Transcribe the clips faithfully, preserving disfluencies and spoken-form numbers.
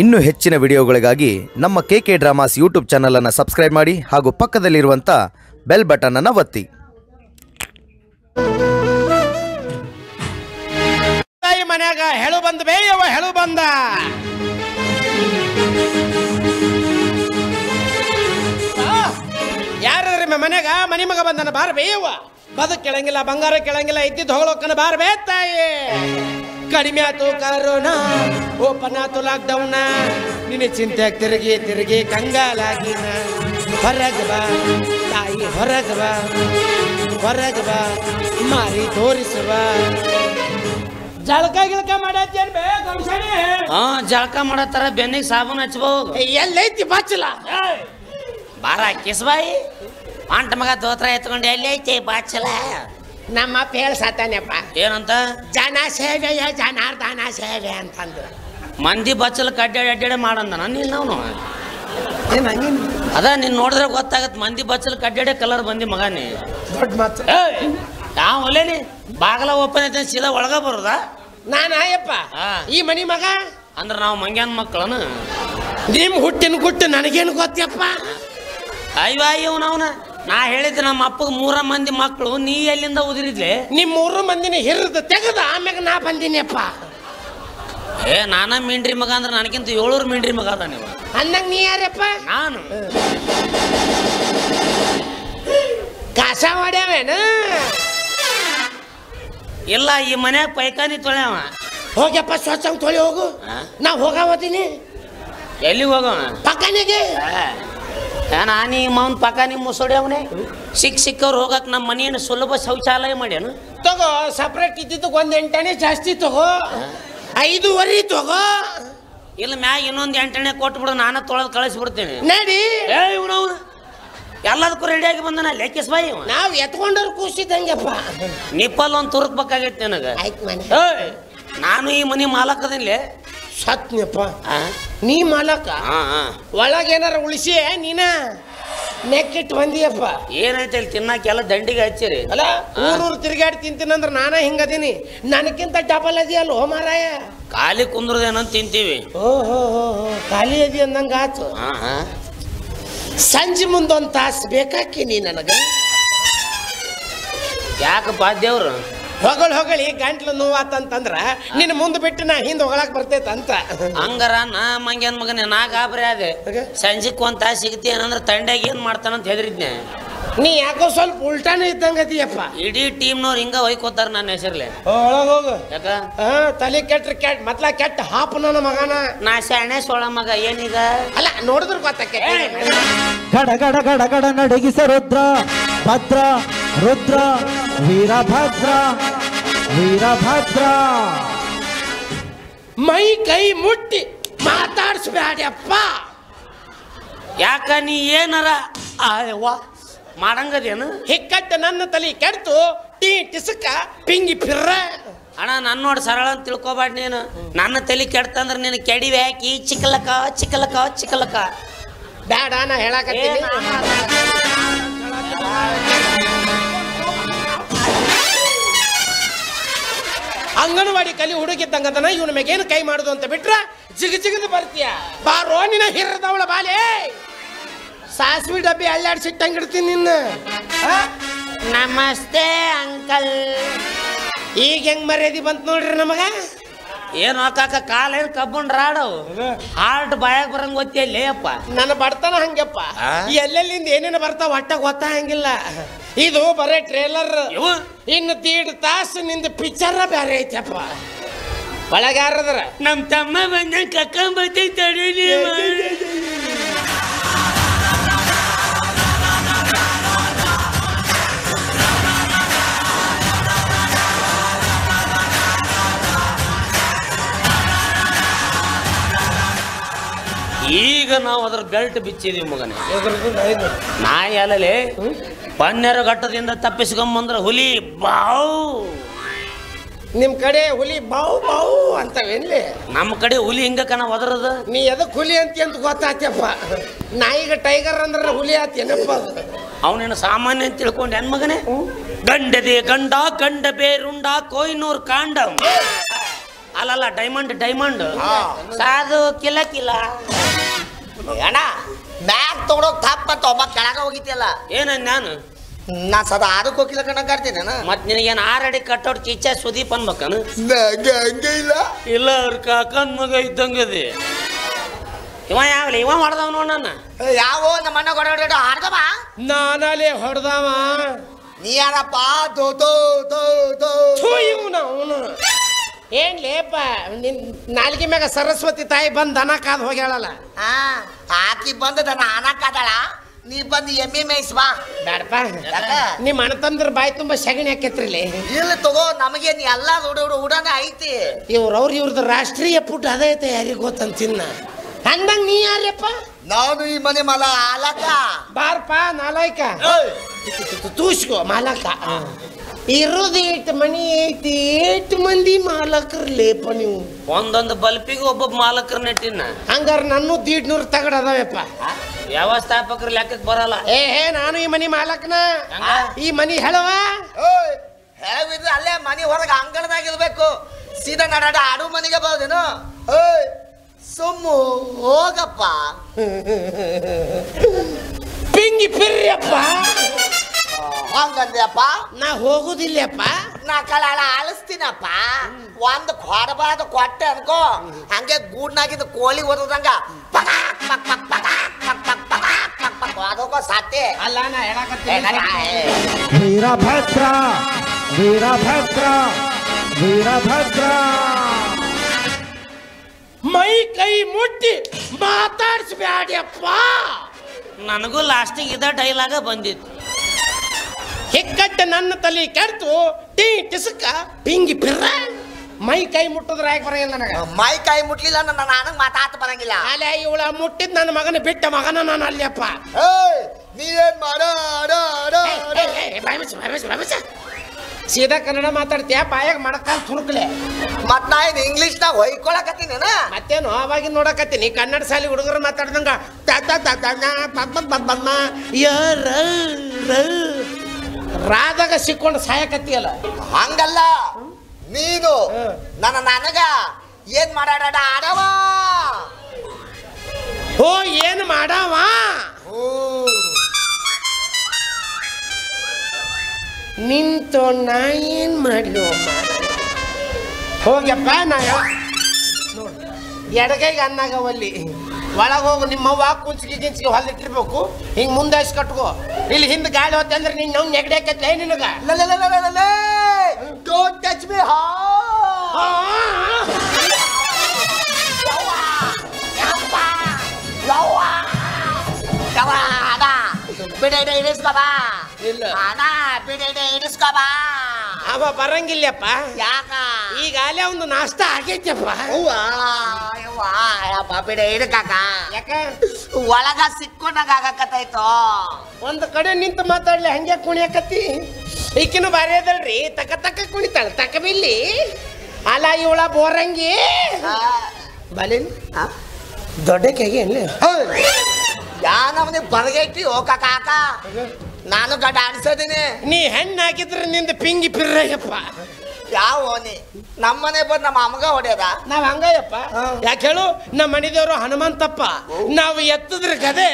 ಇನ್ನು ಹೆಚ್ಚಿನ ವಿಡಿಯೋಗಳಿಗಾಗಿ ನಮ್ಮ K K Drama's YouTube channel ಅನ್ನು ಸಬ್ಸ್ಕ್ರೈಬ್ ಮಾಡಿ ಹಾಗೂ ಪಕ್ಕದಲ್ಲಿರುವಂತ ಬೆಲ್ ಬಟನ್ ಅನ್ನು ಒತ್ತಿ ತಾಯಿ ಮನೆಯಾಗ ಹೆಳು ಬಂದ ಬೇಯವ ಹೆಳು ಬಂದ ಯಾರದ್ರಿ ಮನೆಯಾಗ ಮನಿ ಮಗ ಬಂದನ ಬಾರ ಬೇಯವ ಬದಕ ಕೆಳಂಗಿಲ್ಲ ಬಂಗಾರ ಕೆಳಂಗಿಲ್ಲ ಇದ್ದಿದ್ದು ಹೋಗೋಕನ ಬಾರ ಬೇ ತಾಯಿ कड़मे आतो करोना ओपन आतो लॉकडाउन नीन चिंते तिगे तिगे कंगाल होरगबा ताई होरगबा होरगबा मारी तोरिसबा जलक गिलक माड्यान बे गमसाणी हां जलक माडतार बेनिग साबून हच्चबोग एल्लैति बच्चला बारा किसबाई आंट मग दोत्र एत्कोंडे एल्लैति बच्चला नम पेल सतानेप जन सेवे जनार्दन सेवे अंतंद्र मंदी बच्चल कड्डे अड्डे अद नी नोड़े गोत्तागुत्ते मंदी बच्चल कड्डे कलर बंदी मगने बागल ओपन ऐते सीधा ओळगे बरोदा नानय्यप्प ई मनी मग अंद्रे नावु मंग्यान मक्कळन निम हुट्टिन गुट्ट ननगेनु गोत्तयप्प अय्यो अय्यो नावुन ना हेळिद नम्म अप्पग मूर मंदी मक्कळु नी एल्लिंद उदिरिद्ले नी मूर मंदिन हिरद तेगद आमेग ना बंदिनेप्पा ए नाना मींड्री मग अंद्र ननगिंत सात नೂರು मींड्री मग अदान इव अन्नग नी यारप्प नानु कासा माड्यावेन इल्ल ई मने पैकानी ತೊಳೆವ ಹೋಗಪ್ಪ ಸ್ವಚ್ಛಂ ತೊಳಿ ಹೋಗು ನಾ ಹೋಗಾವದಿನಿ ಎಲ್ಲಿ ಹೋಗವ ಪಕ್ಕನಿಗೆ नानी मौन पकानी मुसोड़े सिक् सिक्कवर होगक नम मन सुलभ शौचालय मड्यान तगो सपरेट इद्दिद्दु ओंद एंटणे जास्ति तगो ಐದುವರೆ तगो इल्ल म्याग इन्नोंद एंटणे कोट्बिडु नाना तोळद कळिसिबिड्तेने नडी ए इवनु एल्लदक्कू रेडियागि बंदन लेकिस बाई नाव एत्तुकोंडवर कूसिदंगेप्प निप्पल ओंद तुरुकबेकागित्तु ननगे आय्तु मने ए नानु ई मने मालकदिनले सत्नेप्प ನೀ ಮಾಲಕ ಒಳಗೆ ಏನಾರ ಉಳಿಸಿ ನೀನ ನೆಕ್ಕಿಟ್ ಬಂದಿಯಪ್ಪ ಏನೈತೆ ಇಲ್ಲಿ ತಿನ್ನಕ್ಕೆಲ್ಲ ದಂಡಿಗೆ ಹಚ್ಚಿರಿ ಅಲ್ಲ ಊರೂರು ತಿರುಗಾಡಿ ತಿಂತಿನಂದ್ರ ನಾನೇ ಹಿಂಗ ಅದಿನಿ ನನಕ್ಕಿಂತ ಡಬಲ್ ಅದಿಯಲ್ಲ ಓ ಮಾರಾಯ ಖಾಲಿ ಕುಂದ್ರದೇನಂತ ತಿಂತೀವಿ ಓಹೋ ಖಾಲಿ ಅದಿ ಅಂದಂಗ ಆತು ಸಂಜೆ ಮುಂದೆ ಒಂದು ತಾಸು ಬೇಕಾಕಿ ನೀ ನನಗೆ ಯಾಕಪ್ಪ ದೇವ್ರು ಹೊಗಳ ಹೊಗಳಿ ಗಂಟ್ಲು ನೋವು ಆತಂತಂದ್ರ ನಿನ್ನ ಮುಂದೆ ಬಿಟ್ಟು ನಾ ಹಿಂದೆ ಹೊಗಳಕ್ಕೆ ಬರ್ತೈತೆ ಅಂತ ಹಂಗಾರ ನಾ ಮಂಗ್ಯಾನ ಮಗನೇ ನಾ ಗಾಬರಿ ಆದೆ ಸಂಜೆಕ್ಕೆ ಒಂದು ತಾಸು ಸಿಗುತ್ತೆ ಏನಂದ್ರೆ ತಂಡ್ಯಾಗ ಏನು ಮಾಡ್ತಾನಂತ ಹೆದರಿದ್ನೆ ನೀ ಯಾಕೋ ಸ್ವಲ್ಪ ಉಲ್ಟಾನೇ ಇದ್ದಂಗೆ ಅದಿಯಪ್ಪ ಇಡೀ ಟೀಮ್ನವ್ರು ಹಿಂಗ ಹೊಯ್ಕೋತಾರ ನನ್ನ ಹೆಸರಲ್ಲೇ ಒಳಗೆ ಹೋಗು ಯಾಕ ತಲೆ ಕೆಟ್ಟ ಕೆಟ್ಟ ಮತ್ಲ ಕೆಟ್ಟ ಹಾಪನ ಮಗನ ನಾ ಶಾಣೆ ಸೋಳ ಮಗ ಏನೀಗ ಅಲ್ಲ ನೋಡಿದ್ರೆ ಗೊತ್ತಕ್ಕೆ ಗಡ ಗಡ ಗಡ ಗಡ ನಡಗಿಸ ರುದ್ರ ಭದ್ರ ರುದ್ರ वीरभद्र वीरभद्र मई कई मुट्टी माताड्सबेडप्प याक नी एनार आयवा माडंगदेनु हिक्कट्ट नन्न तले केडतु टी टिसक पिंगी फिर्र ಅಣ್ಣ ನನ್ನ ನೋಡಿ ಸರಳ ಅಂತ ತಿಳ್ಕೋಬೇಡ ನೀನು ನನ್ನ ತಲೆ ಕೆಡ್ತಂದ್ರ ನೀನು ಕೆಡಿವೆ ಯಾಕಿ ಚಿಕ್ಕಲಕ ಚಿಕ್ಕಲಕ ಚಿಕ್ಕಲಕ ಬೇಡ ನಾ ಹೇಳಕತ್ತೀನಿ ಅಂಗನವಾಡಿ ಕಲಿ ಹುಡುಗಿದ್ದಂಗಂತನ ಇವನ ಮೇಗೇನು ಕೈ ಮಾಡೋದು ಅಂತ ಬಿಟ್ರ ಜಿಗಿ ಜಿಗಿದ ಬರ್ತೀಯ ಬಾರೋ ನಿನ್ನ ಹಿರದವಳ ಬಾಲೆ ಸಾಸ್ವಿ ಡಬ್ಬಿ ಅಳ್ಳಾಡಿ ಸಿಟ್ಟಂಗಿಡ್ತೀನಿ ನಿನ್ನ ನಮಸ್ತೆ ಅಂಕಲ್ ಈಗ ಹೆಂಗ್ ಮರ್ಯಾದಿ ಬಂತ ನೋಡ್ರಿ ನಮಗ ಏನು ಕಾಕ ಕಾಲ ಏನು ಕಬ್ಬನ್ ರಾಡವು ಹಾರ್ಟ್ ಬಾಯಾಗ ಬರಂಗ ಗೊತ್ತಿಲ್ಲ ಅಪ್ಪ ನನ್ನ ಬಡತನ ಹಂಗಪ್ಪ ಎಲ್ಲೆಲ್ಲಿಂದ ಏನೇನು ಬರ್ತಾವ ಹೊಟ್ಟೆ ಗೊತ್ತಾಗಂಗಿಲ್ಲ ಇದು ಬರೇ ಟ್ರೇಲರ್ ಇನ್ನು ದೀಡ್ ತಾಸು ನಿಂದ ಪಿಕ್ಚರ್ ಬೇರೆ ಐತಪ್ಪ ಒಳಗಾರದ್ರ ನಮ್ಮ ತಮ್ಮ ಬಂದ ಕಕ್ಕಂಬತ್ತಿ ತಡೀಲಿ ಈಗ ನಾವು ಅದರ ಬೆಲ್ಟ್ ಬಿಚ್ಚಿದೀವಿ ಮಗನೇ ನಾಯಿ ಅಲ್ಲಲೇ ಬನ್ನೇರ ಘಟ್ಟದಿಂದ ತಪ್ಪಿಸ್ಕೊಂಬಂದ್ರೆ ಹುಲಿ ಬಾವು ನಿಮ್ಮ ಕಡೆ ಹುಲಿ ಬಾವು ಬಾವು ಅಂತವೇನ್ಲಿ ನಮ್ಮ ಕಡೆ ಹುಲಿ ಹಿಂಗ ಕಣ ಒದರದ ನೀ ಎದಕ್ಕೆ ಹುಲಿ ಅಂತೀಯ ಅಂತ ಗೊತ್ತಾಯ್ತಪ್ಪ ನಾಯಿಗೆ ಟೈಗರ್ ಅಂದ್ರೆ ಹುಲಿ ಆತೇನಪ್ಪ ಅವನೇನು ಸಾಮಾನ್ಯ ಅಂತ ತಿಳ್ಕೊಂಡೆ ನನ್ನ ಮಗನೇ ಗಂಡದೆ ಗಂಡ ಗಂಡ ಬೇರುಂಡ ಕೋಯಿನೂರು ಕಾಂಡ ಅಲ್ಲಲ್ಲ ಡೈಮಂಡ್ ಡೈಮಂಡ್ ಸಾದು ಕಿಲ ಕಿಲ ಅಣ್ಣ ಮ್ಯಾಕ್ ತಗೊಂಡೋಗಿ ತಪ್ಪ ಅಂತ ಒಬ್ಬ ಕೆಳಗೆ ಹೋಗಿದ್ಯಲ್ಲ ಏನ ನಾನು ನಾ ಸದಾ ಆರಕ್ಕೆ ಹೋಗಿಲ್ಲ ಕಣಕ್ಕೆ ಆಡ್ತೀನಣ್ಣ ಮತ್ತೆ ನಿನಗೇನು ಆರಡಿ ಕಟ್ಟೋಡ್ ಚೀಚೆ ಸುದೀಪ್ ಅನ್ಬೇಕನು ಹಂಗೆ ಇಲ್ಲ ಇಲ್ಲ ಅವ್ರ ಕಾಕನ್ ಮಗ ಇದ್ದಂಗದೆ ಇವ ಯಾವಲ್ಲ ಇವ ಹೊಡೆದವ ನೋಡಣ್ಣ ಯಾವೋ ನಮ್ಮ ಅಣ್ಣ ಹೊಡೆದ ಹಾಡ್ದವ ನಾನಲೇ ಹೊಡೆದವ ನೀ ಯಾರಪ್ಪ ತೋ ತೋ ತೋ ತೋ ಇವನ ಅವನು ಏನ್ ಲೇಪ ನಿನ್ ನಾಲ್ಗೆ ಮ್ಯಾಗ ಸರಸ್ವತಿ ತಾಯಿ ಬಂದು ದನ ಕಾದು ಹೋಗ್ಯಾಳಲ್ಲ ಆಕಿ ಬಂದು ದನ ಆನ ಕಾದಾಳ ನೀ ಬಂದು ಎಮ್ಮೆ ಮೇಯಿಸ್ವಾ ಬೇಡಪ್ಪ ನಿಮ್ಮ ಅಣ್ಣ ತಂದ್ರ ಬಾಯಿ ತುಂಬ ಸಗಣಿ ಹಾಕೈತ್ರಿಲಿ ಇಲ್ಲಿ ತಗೋ ನಮಗೆ ನೀ ಎಲ್ಲ ಹುಡು ಹುಡು ಉಡೋದೇ ಐತಿ ಇವ್ರವ್ರು ಇವ್ರದ್ದು ರಾಷ್ಟ್ರೀಯ ಪುಟ ಅದೇ ಐತೆ ಯಾರಿಗೆ ಗೊತ್ತಂತಿನ್ನ ಅಂದಂಗ ನೀ ಯಾರಪ್ಪ ನಾನು ಈ ಮನೆ ಮಲ ಆಲಕ ಬಾರಪ್ಪ ನಾಲಾಯ್ಕ ತೂಸ್ಕೋ ಮಾಲಕ ಇರೋದು ಏಟ್ ಮನಿ ಐತಿ ಏಟ್ ಮಂದಿ ಮಾಲಕರ್ ಲೇಪ ನೀವು ಒಂದೊಂದು ಬಲ್ಪಿಗೆ ಒಬ್ಬೊಬ್ಬ ಮಾಲಕರ್ ನೆಟ್ಟಿನ ಹಂಗಾರ ನನ್ನೂ ದೀಡ್ ನೂರು ತಗಡದವಪ್ಪ ವ್ಯವಸ್ಥಾಪಕರ ಲೆಕ್ಕಕ್ಕೆ ಬರಲ್ಲ ಏ ಹೇ ನಾನು ಈ ಮನಿ ಮಾಲಕನ ಈ ಮನಿ ಹೇಳವ ಹೇಳವಿದ್ರೆ ಅಲ್ಲೇ ಮನಿ ಹೊರಗೆ ಅಂಗಣದಾಗ ಇರ್ಬೇಕು ಸೀದಾ ನಡಾಡ ಆಡು ಮನಿಗೆ ಬರೋದೇನು ಓಯ್ ಸುಮ್ಮು ಹೋಗಪ್ಪ ಪಿಂಗಿ ಪಿರ್ರಿಯಪ್ಪ ಹಂಗಂದ್ಯಪ್ಪ ನಾ ಹೋಗುದಿಲ್ಲಪ್ಪ ನಾ ಕಳಾಳ ಆಲಿಸ್ತೀನಪ್ಪ ಒಂದು ಕೊಡಬಾರ್ದು ಕೊಟ್ಟೆ ಅನ್ಕೋ ಹಂಗೆ ಗೂಡ್ನಾಗಿದ್ದು ಕೋಳಿ ಓದೋದಂಗ ಪಗಾಕ್ ಪಕ್ ಪಕ್ ಪಗಾಕ್ ಪಕ್ ಪಕ್ ಪಗಾಕ್ ಪಕ್ ಪಕ್ ಅದಕ್ಕೋ ಸಾತೆ ಅಲ್ಲ ನಾ ಹೇಳಕತ್ತೀನಿ ವೀರಭದ್ರ ವೀರಭದ್ರ ವೀರಭದ್ರ ಮೈ ಕೈ ಮುಟ್ಟಿ ಮಾತಾಡ್ಸ್ಬೇಡ್ಯಪ್ಪ ನನಗೂ ಲಾಸ್ಟಿಗೆ ಇದ ಡೈಲಾಗ ಬಂದಿತ್ತು ಹಿಕ್ಕಟ್ಟ ನನ್ನ ತಲೆ ಕೆಡ್ತು ಟೀ ಟಿಸಕ ಪಿಂಗಿ ಪಿರ್ರ ಮೈ ಕೈ ಮುಟ್ಟಿದ್ರ ಯಾಕೆ ಬರಂಗಿಲ್ಲ ನನಗೆ ಮೈ ಕೈ ಮುಟ್ಲಿಲ್ಲ ನನ್ನ ನನಗೆ ಮಾತಾತ ಬರಂಗಿಲ್ಲ ಅಲೆ ಇವಳ ಮುಟ್ಟಿದ್ ನನ್ನ ಮಗನ ಬಿಟ್ಟ ಮಗನ ನಾನು ಅಲ್ಲಪ್ಪ ಏಯ್ ನೀವೇನ್ ಮಾಡೋ ಅಡೋ ಅಡೋ ಬಾಯ್ ಮಚ್ಚ ಬಾಯ್ ಮಚ್ಚ ಬಾಯ್ ಮಚ್ಚ ಸೀದಾ ಕನ್ನಡ ಮಾತಾಡ್ತೀಯ ಬಾಯಾಗ ಮಣಕಾಲ್ ತುರುಕ್ಲೆ ಮತ್ ನಾ ಇದು ಇಂಗ್ಲೀಷ್ನಾಗ ಹೊಯ್ಕೊಳಕತ್ತೀನಿ ಮತ್ತೇನು ಅವಾಗಿನ ನೋಡಕತ್ತೀನಿ ಕನ್ನಡ ಶಾಲೆ ಹುಡುಗರು ಮಾತಾಡ್ದಂಗ ರಾದಾಗ ಸಿಕ್ಕೊಂಡು ಸಾಯಕತ್ತಿಯಲ್ಲ ಹಂಗಲ್ಲ ನೀನು ನನ್ನ ನನಗ ಏನ್ ಮಾಡಾಡ ಆಡವ ಓ ಏನ್ ಮಾಡವ ನಿಂತು ನಾ ಏನ್ ಮಾಡ್ಲಿ ಹೋಗ್ಯಪ್ಪ ನಾ ನೋಡು ಎಡಗೈಗೆ ಅನ್ನಾಗವಲ್ಲಿ ಒಳಗೆ ಹೋಗು ನಿಮ್ಮವ್ವ ಕುಂಚಿಗೆ ಗಿಂಚಿಗೆ ಹೊಲಿಟ್ಟಿರ್ಬೇಕು ಹಿಂಗೆ ಮುಂದೆ ಅಷ್ಟು ಕಟ್ಕೋ ಇಲ್ಲಿ ಹಿಂದೆ ಗಾಳಿ ಹೋತೆ ಅಂದ್ರೆ ನೀನು ನಾವು ನೆಗಡಿ ಹಾಕೈತೆ ನಿನಗೆ ಡೋಂಟ್ ಟಚ್ ಮೀ ಹಾ ಬಿಡೈಡೆ ಇಡಿಸ್ಕೋಬಾ ಇಲ್ಲ ಅಣ್ಣ ಬಿಡೈಡೆ ಇಡಿಸ್ಕೋಬಾ ಅವ ಬರಂಗಿಲ್ಲಪ್ಪ ಯಾಕ ಈಗ ಅಲ್ಲೇ ಒಂದು ನಾಷ್ಟ ಆಗೈತಪ್ಪ ಬಿಡ ಇಡಕಾಕ ಯಾಕ ಒಳಗ ಸಿಕ್ಕೊಂಡಾಗ ಆಗಕತ್ತೈತೋ ಒಂದು ಕಡೆ ನಿಂತು ಮಾತಾಡ್ಲಿ ಹಂಗೆ ಕುಣಿಯಕತ್ತಿ ಈಕಿನ ಬಾರಿ ಅದಲ್ರಿ ತಕ ತಕ್ಕ ಕುಣಿತಾಳ ತಕ ಬಿಲ್ಲಿ ಅಲ ಇವಳ ಬೋರಂಗಿ ಬಲೇನ್ ದೊಡ್ಡಕ್ಕಾಗಿ ಅಲ್ಲ ಯಾನ ಅವನಿಗೆ ಬರಗೈತಿ ಓ ಕಾಕ ನಾನು ಗಡ್ಡ ಆಡಿಸೋದೀನಿ ನೀ ಹೆಣ್ಣು ಹಾಕಿದ್ರೆ ನಿಂದ ಪಿಂಗಿ ಪಿರ್ರಯ್ಯಪ್ಪ ಯಾವ ನಮ್ಮನೆ ಬಂದು ನಮ್ಮ ಅಮ್ಮಗ ಹೊಡೆಯದ ನಾವ್ ಹಂಗಯ್ಯಪ್ಪ ಯಾಕೆ ಹೇಳು ನಮ್ಮ ಮನೆದೇವ್ರು ಹನುಮಂತಪ್ಪ ನಾವು ಎತ್ತಿದ್ರೆ ಗದೆ